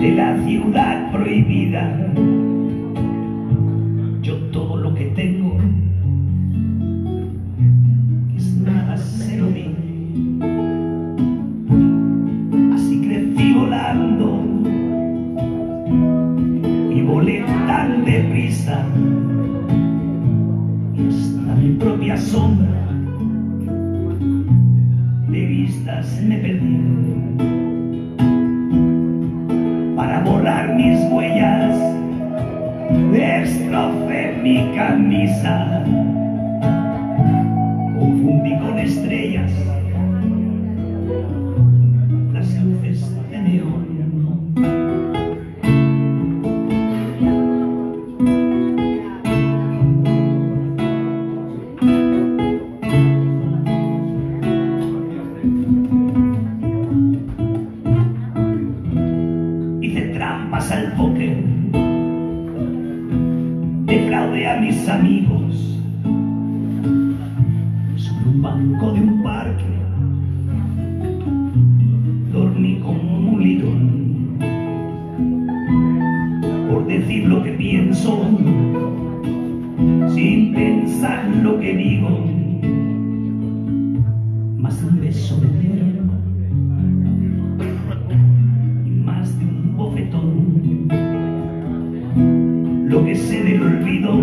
de la ciudad prohibida. Yo todo lo que tengo es nada, cero mí. Así crecí volando y volé tan deprisa y hasta mi propia sombra de vistas me perdí. Para borrar mis huellas, destrocé mi camisa, confundí con estrellas las luces de neón. Al póker, defraudé a mis amigos sobre un banco de un parque, dormí como un mulirón por decir lo que pienso, sin pensar lo que digo, más de un beso me dieron y más de un bofetón. Lo que sé del olvido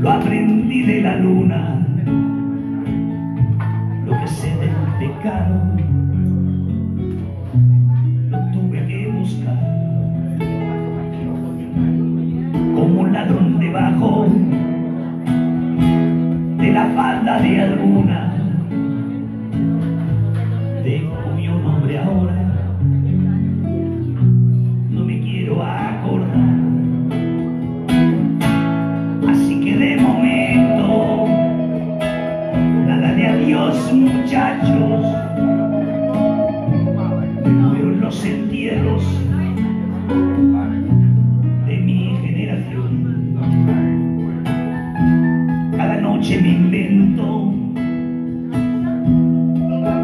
lo aprendí de la luna, lo que sé del pecado lo tuve que buscar, como un ladrón debajo de la falda de alguna, de cuyo nombre ahora muchachos, pero en los entierros de mi generación cada noche me invento,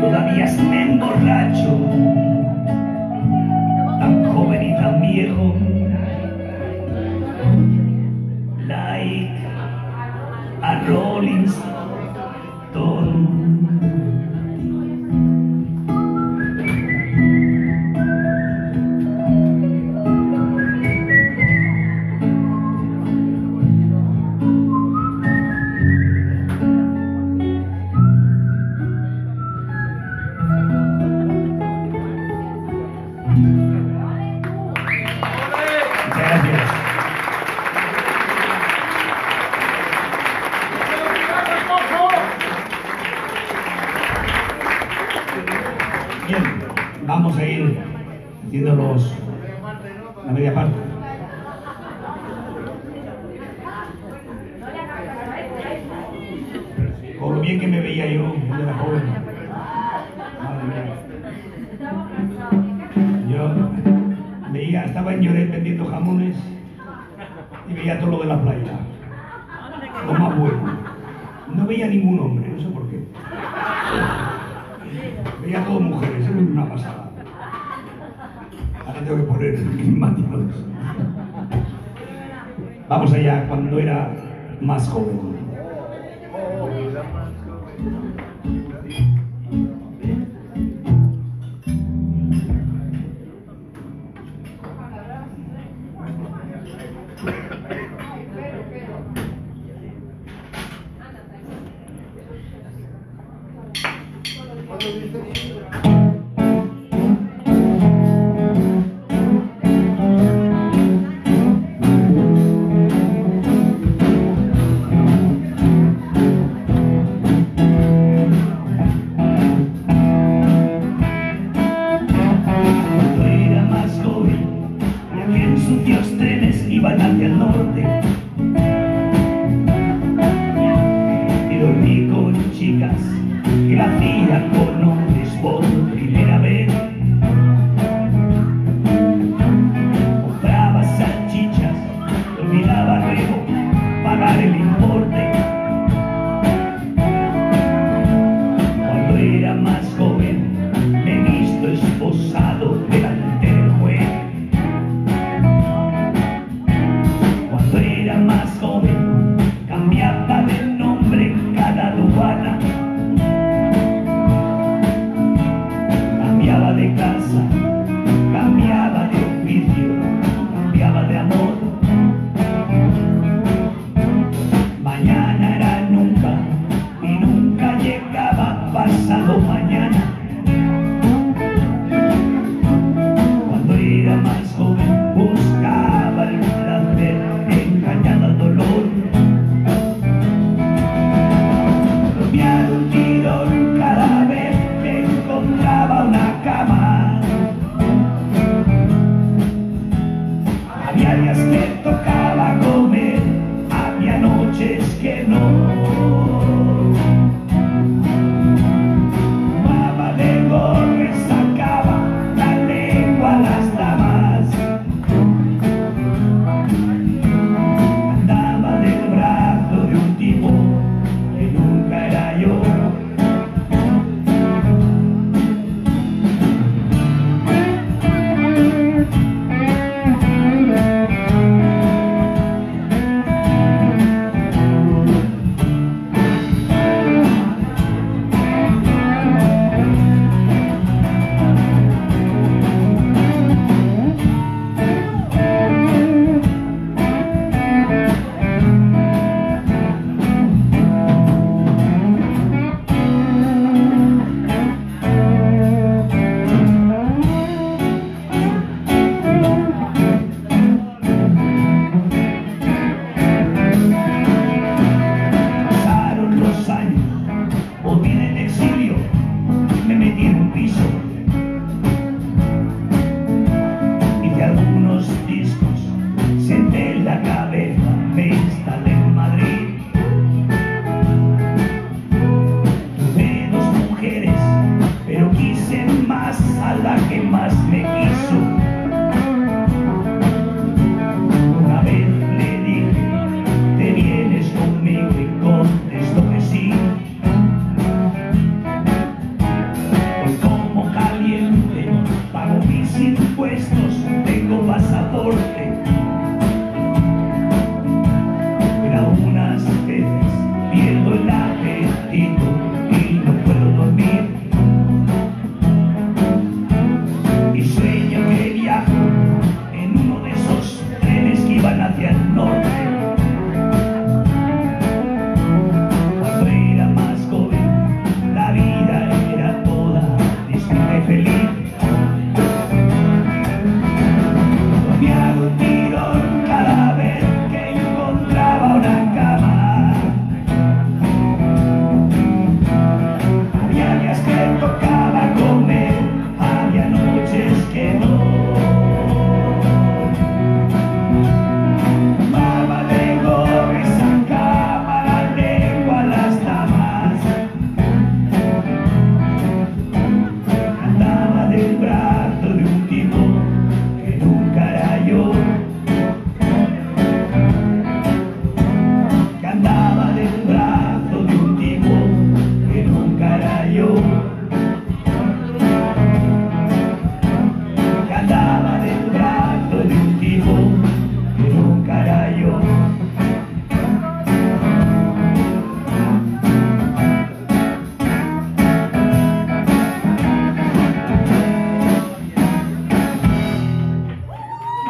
todavía me emborracho, tan joven y tan viejo, like a Rolling Stone. Bien, vamos a ir haciendo los, la media parte. Por lo bien que me veía yo, yo era joven. Madre mía. Yo veía, estaba en Lloret vendiendo jamones y veía todo lo de la playa. Lo más bueno. No veía ningún hombre, no sé por qué. Veía a todas mujeres, era una pasada. Ahora tengo que poner climáticos. Vamos allá, cuando era más joven. Que la hacía con hombres por primera vez. Compraba salchichas, olvidaba luego pagar el importe. Cuando era más joven, me he visto esposado de la de casa, cambiaba de oficio, cambiaba de amor. Mañana era nunca y nunca llegaba pasado mañana. Cuando era más joven buscaba el placer engañado al dolor. Rodeaba un tirón cada vez que encontraba una cama. Había días que tocaba comer, había noches que no. Fumaba de gorro, sacaba la lengua a las damas. Andaba del brazo de un tipo que nunca era yo. A la que más me quiso. Una vez le dije, ¿te vienes conmigo? Y contestó que sí. Pues como caliente, pago mis impuestos, tengo pasaporte. Pero unas veces pierdo el apetito y no puedo dormir.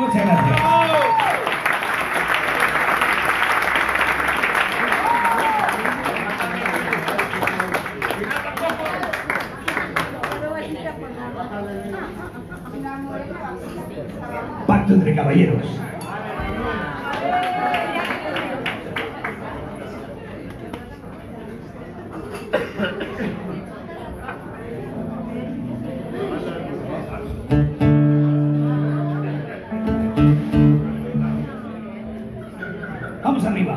Muchas gracias. Pacto entre caballeros. Vamos arriba.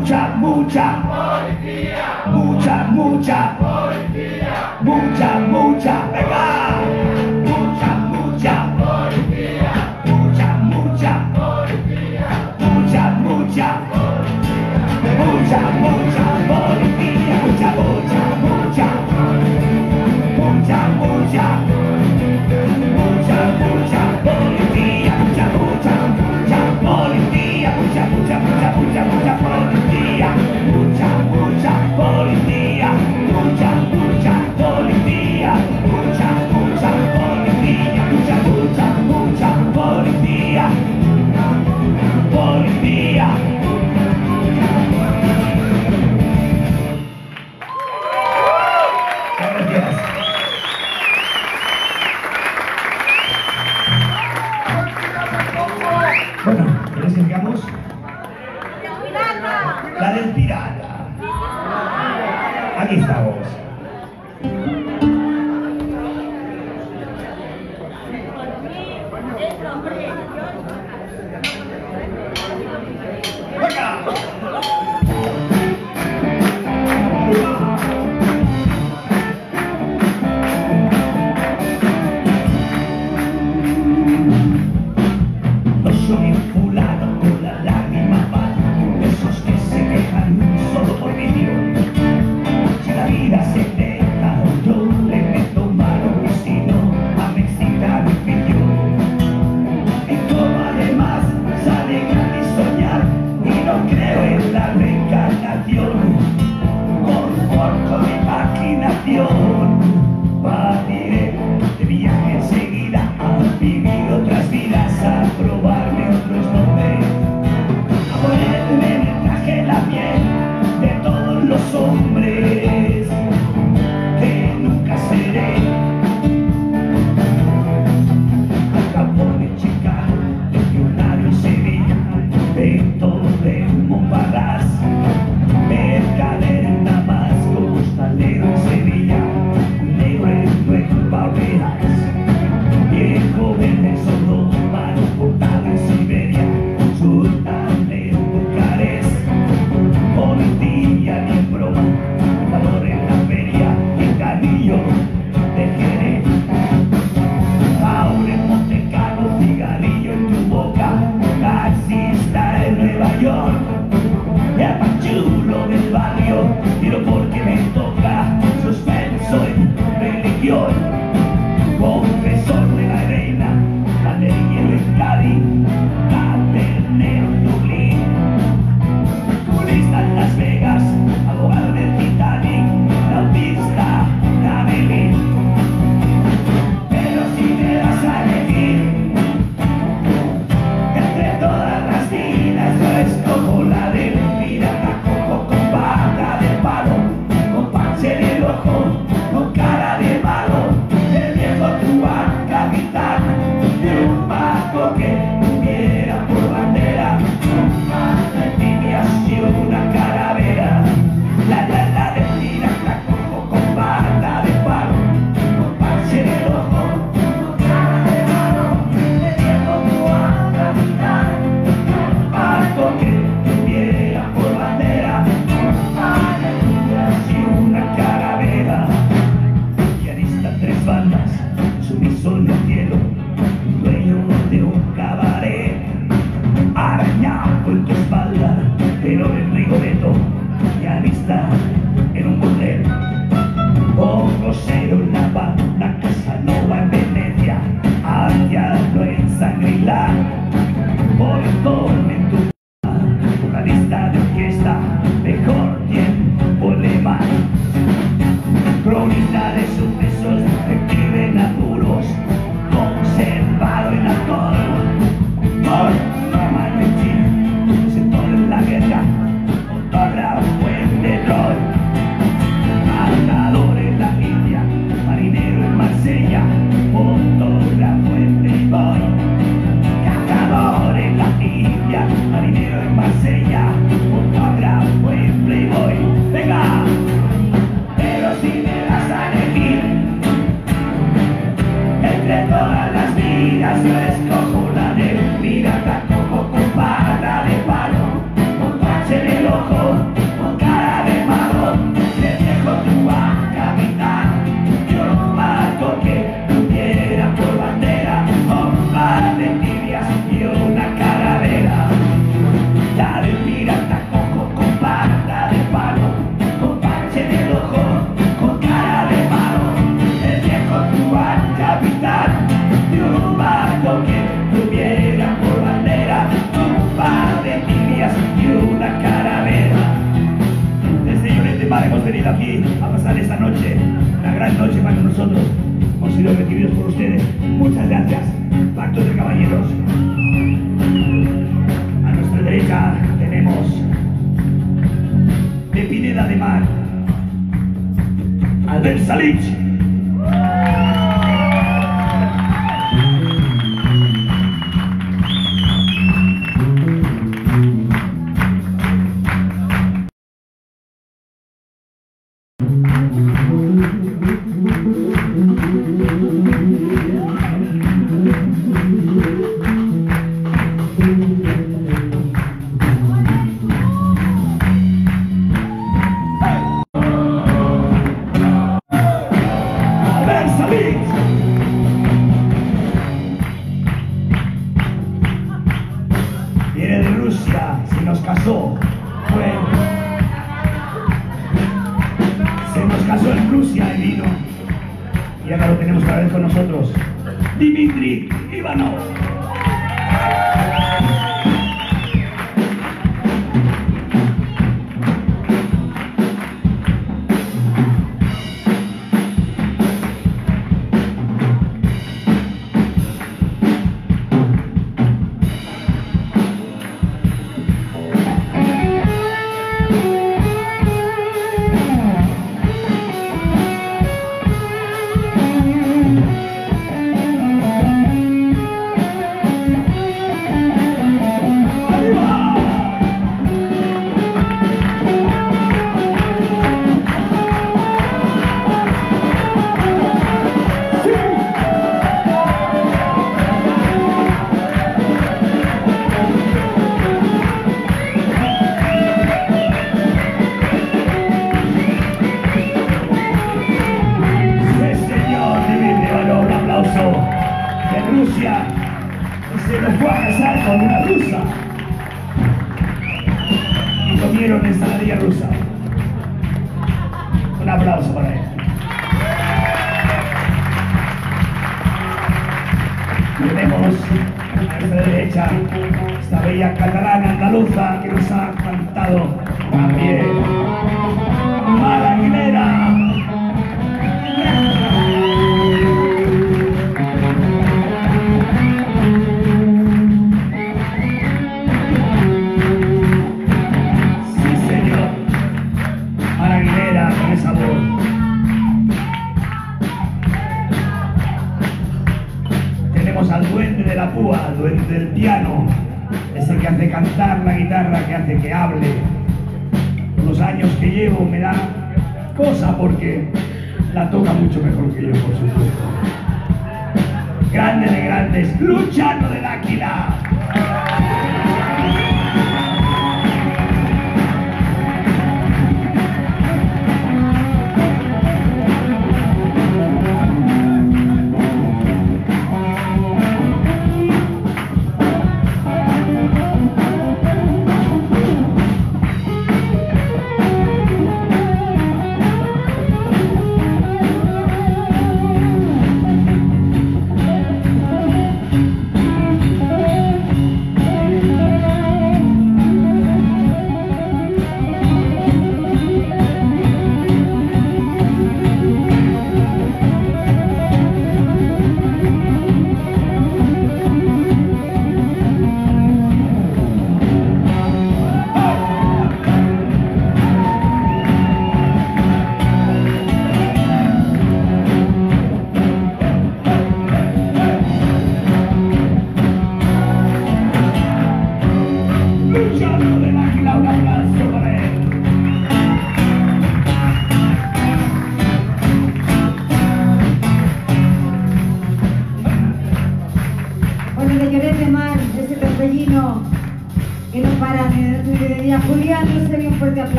mucha, mucha, policía, mucha, mucha, policía, mucha, mucha, venga, mucha, mucha, policía, mucha, mucha, policía, mucha, mucha, mucha, mucha, policía, mucha, mucha, mucha, mucha, mucha, mucha, mucha, policía, mucha, mucha, mucha, policía, mucha, mucha, mucha, mucha, mucha, policía, mucha, mucha, policía, mucha, mucha, policía, mucha, mucha, policía, mucha, mucha, mucha, policía, policía. Bueno, ¿quieres que digamos? La del pirata. Aquí estamos. ¡Venga! Cazadores latinos. vosotros. Hemos sido recibidos por ustedes. Muchas gracias, pactos de caballeros. A nuestra derecha tenemos de Pineda de Mar, Albert Salich.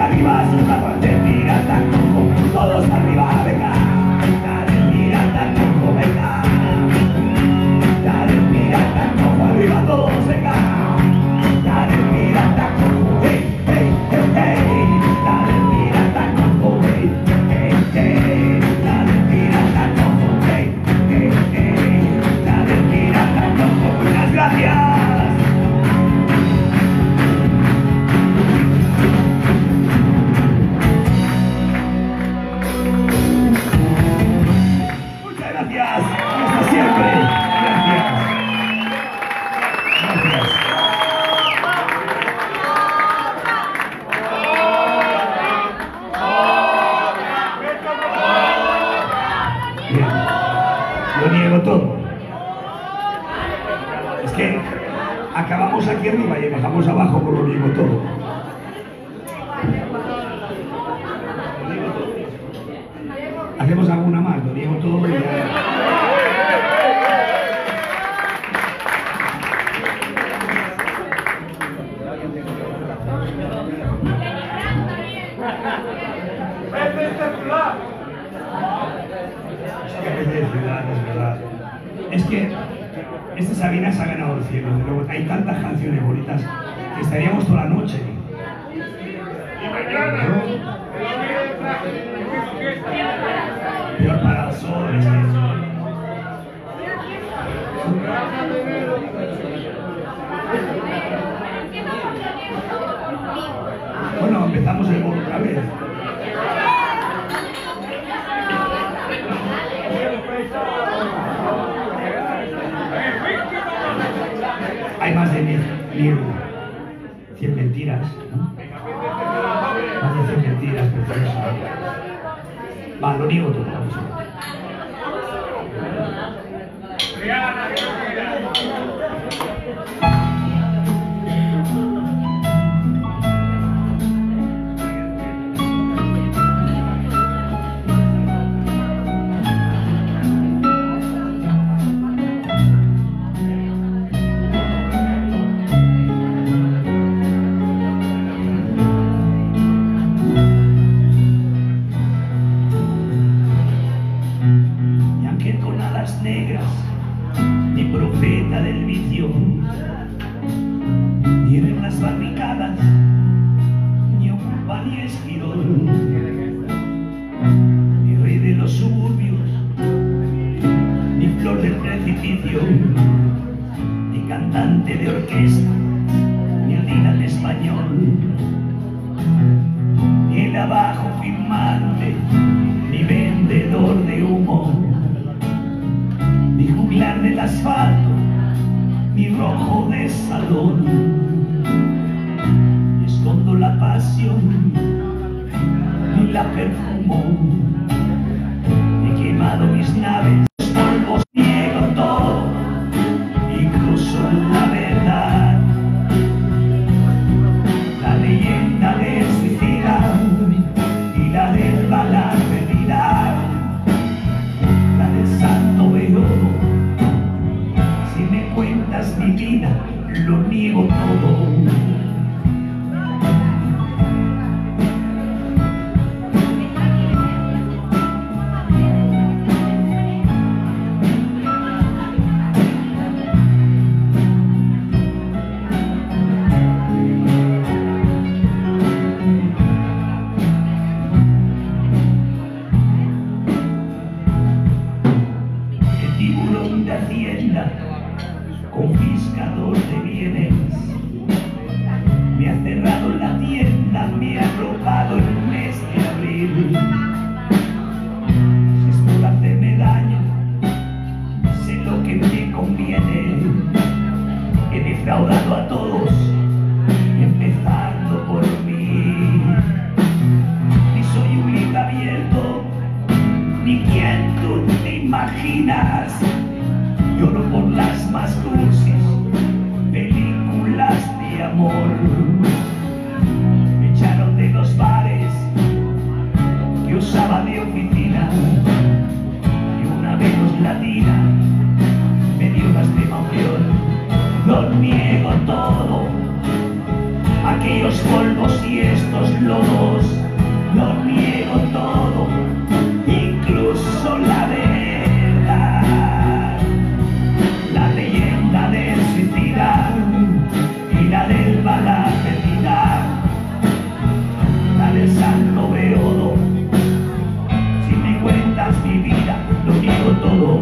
Arriba, su Lo niego todo. Es que acabamos aquí arriba y bajamos abajo por lo niego todo. Hacemos alguna más, lo niego todo y ya. Es que este Sabina se ha ganado el cielo. Luego hay tantas canciones bonitas que estaríamos toda la noche. Pero para el sol es que... Bueno, empezamos el bolo otra vez. Hay más de cien mentiras, ¿no? Más de cien mentiras, perfecto. Va, lo niego todo. Negras, ni profeta del vicio, ni en las barricadas, ni ocupa ni esquidor, ni rey de los suburbios, ni flor del precipicio, ni cantante de orquesta, ni el dinal español, ni el abajo firmante, ni vendedor de humo, ni juglar del asfalto, ni rojo de salón. Ni escondo la pasión, ni la perfumo, ni he quemado mis naves. Los polvos niego todo, incluso la verdad. La leyenda de Sicilia y la del balar perdida, la de Santo Vero. Mi vida, lo niego todo. El tiburón de Hacienda, confiscador de bienes, me ha cerrado la tienda, me ha robado el mes de abril. Si es por hacerme daño, sé lo que me conviene. He defraudado a todos, empezando por mí. Ni soy un libro abierto, ni quien tú te imaginas. Lloro por las más dulces películas de amor. Me echaron de los bares que usaba de oficina, y una Venus latina me dio más de emoción. Lo niego todo, aquellos polvos y estos lodos. Lo niego todo, incluso la verdad. Y la del balar perdida, la del santo Beodo. Si me cuentas mi vida, lo niego todo.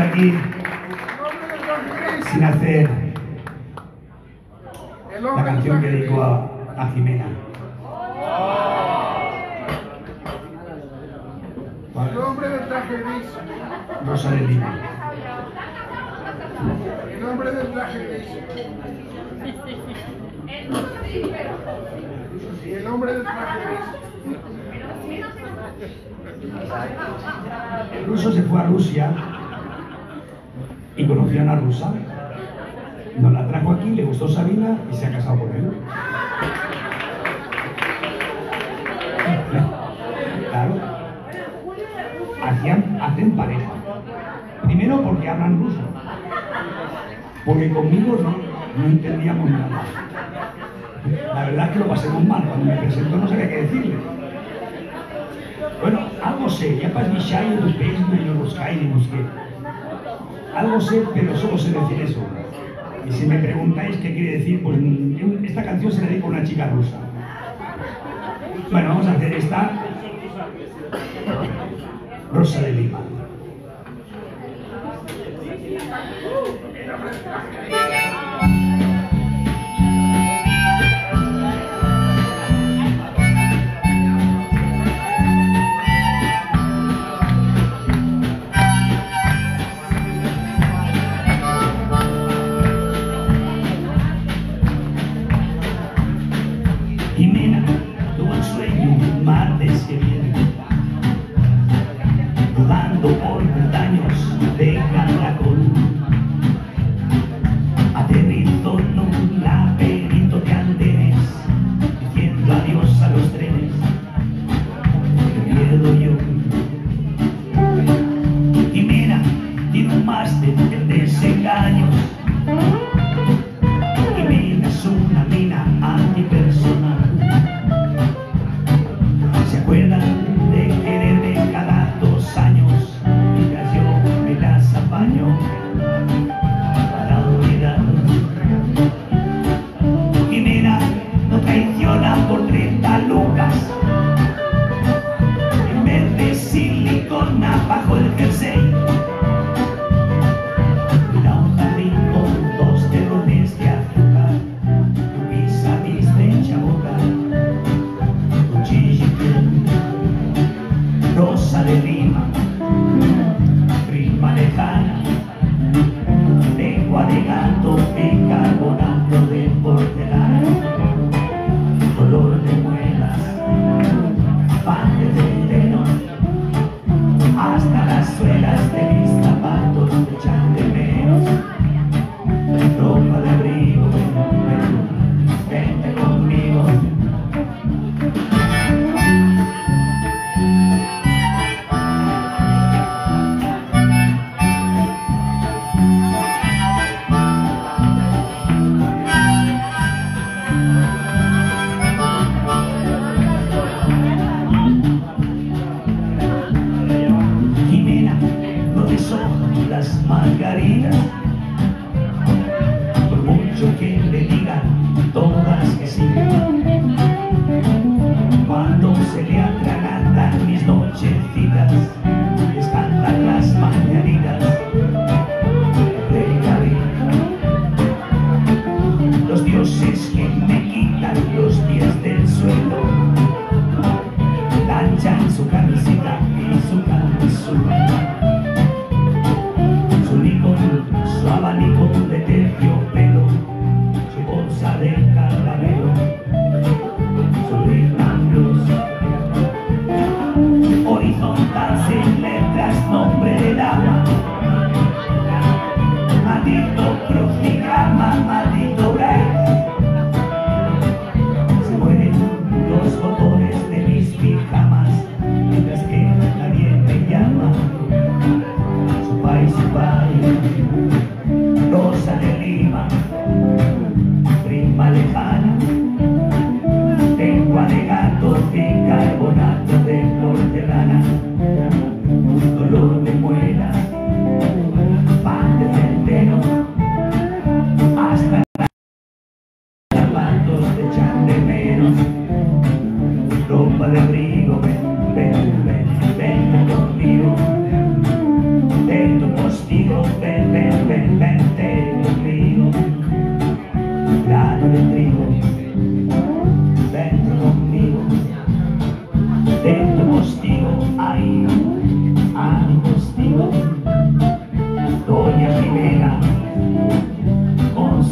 Aquí sin hacer la canción que dedicó a, a Jimena. ¿Vale? El hombre del traje gris. Rosa de Lima. El hombre del traje gris. Y el hombre del traje gris. El ruso se fue a Rusia y conoció a una rusa, nos la trajo aquí, le gustó Sabina y se ha casado con él. Claro, Hacían, hacen pareja. Primero porque hablan ruso, porque conmigo no, no entendíamos nada. La verdad es que lo pasé muy mal, cuando me presentó no sabía qué decirle. Bueno, algo sé, ya pasé mi shayo, tu pesma, yo los caí y busqué. Algo sé, pero solo sé decir eso. Y si me preguntáis qué quiere decir, pues esta canción se la dedico a una chica rusa. Bueno, vamos a hacer esta. Rosa de Lima.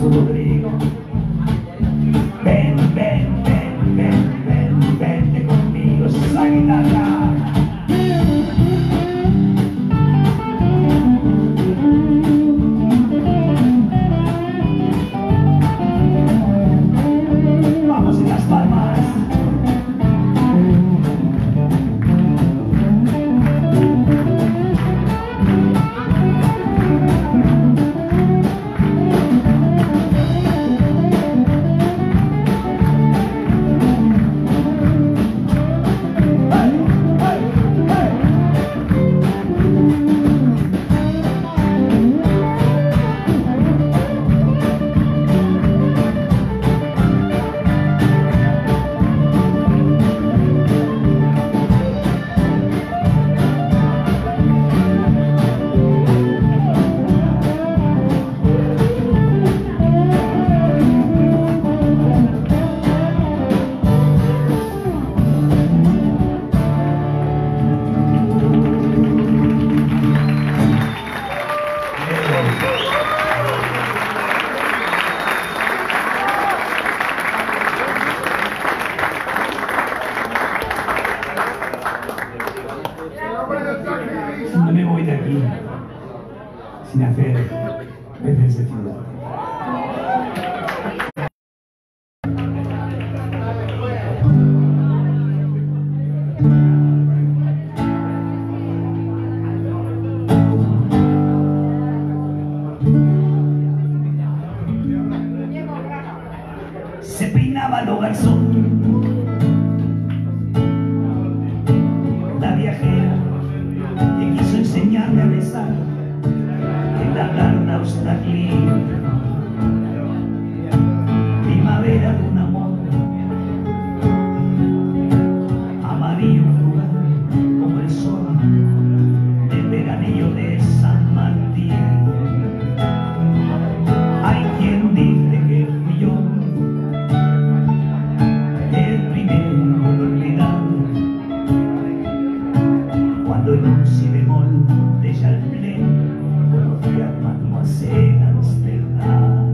sobrino. Ven, ven, ven, ven, ven, vente conmigo, esa guitarra. No me voy de aquí sin hacer veces de ciudad. Se peinaba lo garzón, la viajera que quiso enseñarme a besar en la tarde obstacle, primavera de un amor amarillo lugar como el sol del veranillo de San Martín. Hay quien dice que fui yo el primero en olvidar cuando en un si bemol de Chalplén conocí a Mademoiselle Amsterdam.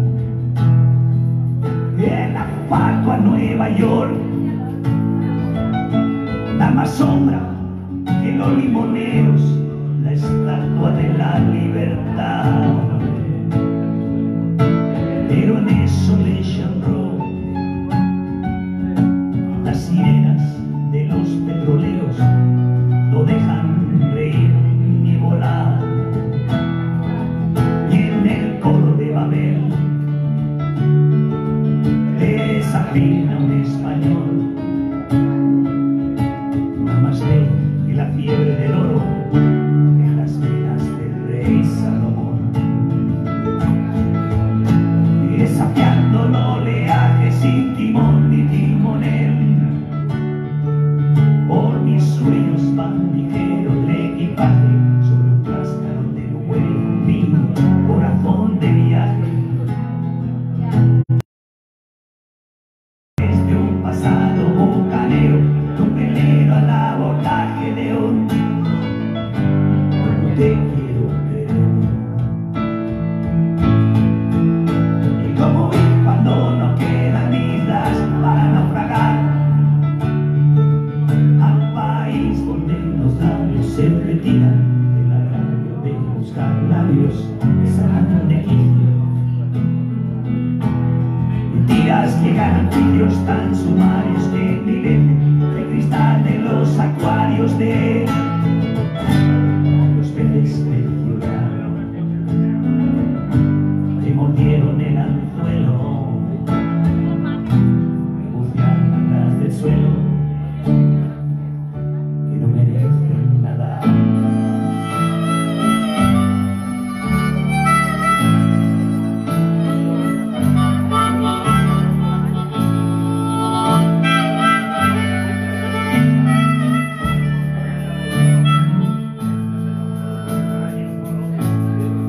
De la Facua a Nueva York da más sombra que los limoneros la estatua de la libertad. Pero en eso le chambró las sirenas de los petroleros no dejan reír ni volar. Y en el coro de Babel desafina un español. Nada más ley y la fiebre del oro en las venas del rey Salomón, desafiando el oleaje sin timón ni timonel. Por mis sueños van ligero el equipaje sobre un cascarón de buen vino, corazón de viaje. Desde un pasado bocanero, tunelero al abordaje de hoy. Te quiero creer. Y como ir cuando no quedan islas para naufragar. Se retiran de la radio de buscar labios que salgan de aquí. Mentiras que ganan tiros tan sumarios que viven de cristal de los acuarios de los peces de llorar que mordieron el anzuelo, bucean las del suelo.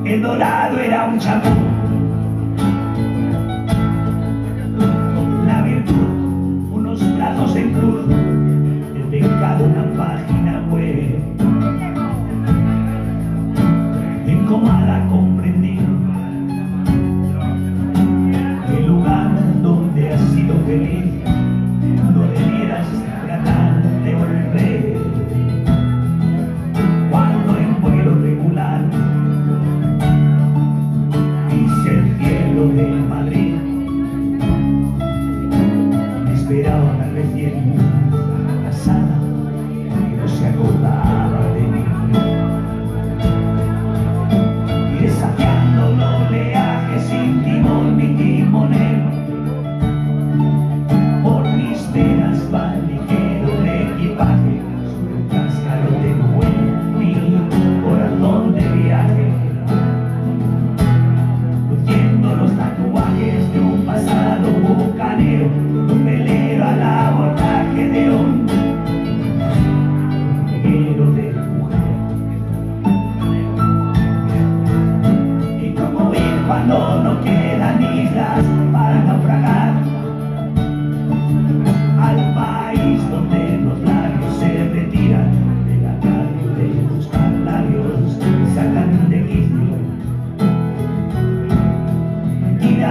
El dorado era un chabón, la virtud unos brazos en cruz, el pecado una página web. En Comala comprendí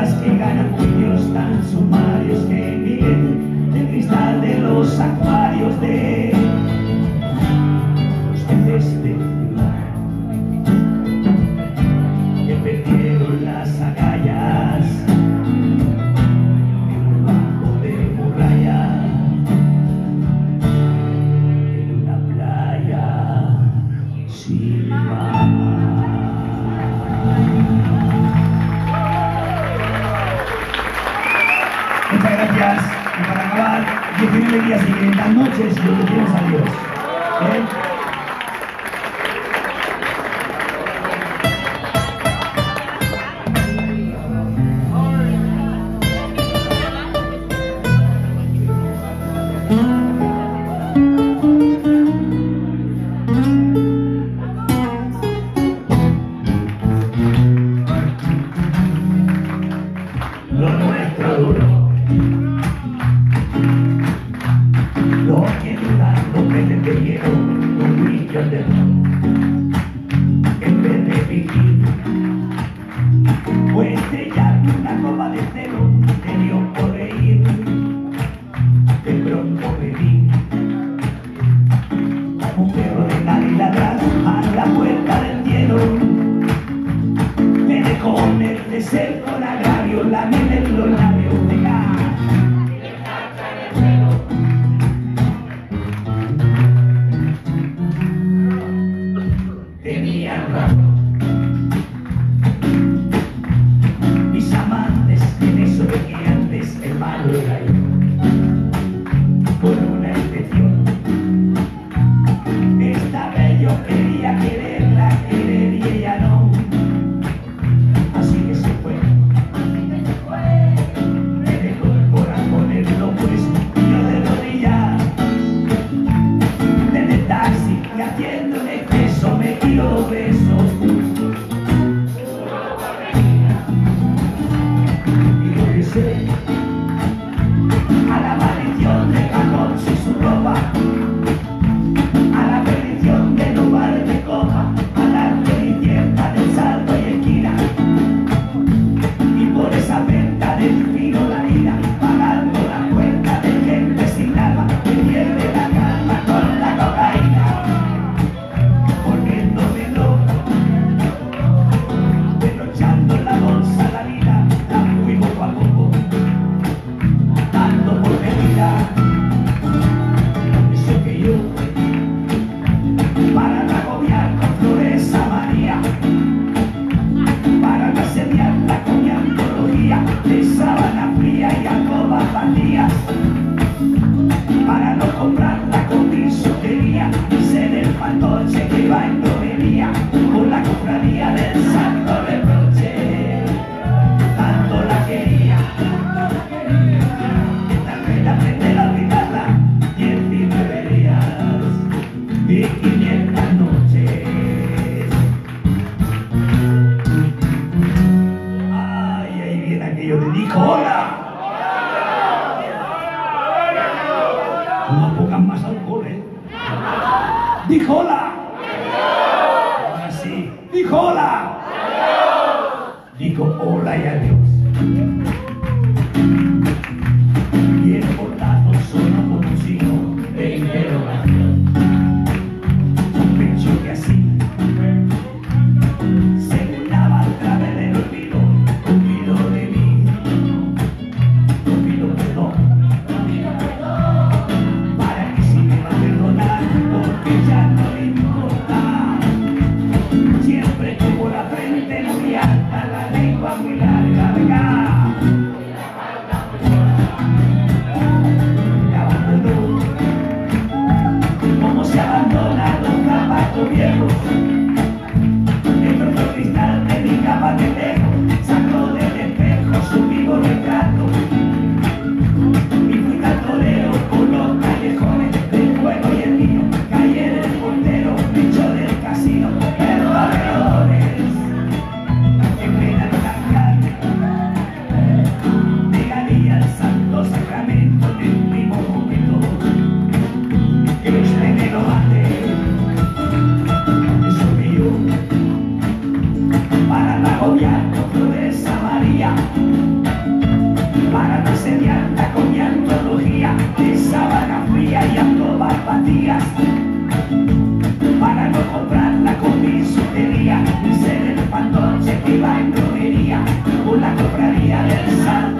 peleas que ganan juicios tan sumarios que miren el cristal de los acuarios de los peces de mar que perdieron las agallas en un banco de muralla en una playa sin mar. Muchas gracias. Y para acabar, diecinueve días y quinientas noches y obedecemos a Dios. ¿Eh? Para la novia con flores amarillas. aparato serial, tacoñantología, de sábana fría y autobarbatías. Para no comprar la comisutería, ser el pandón se activa en brujería, una compraría del santo.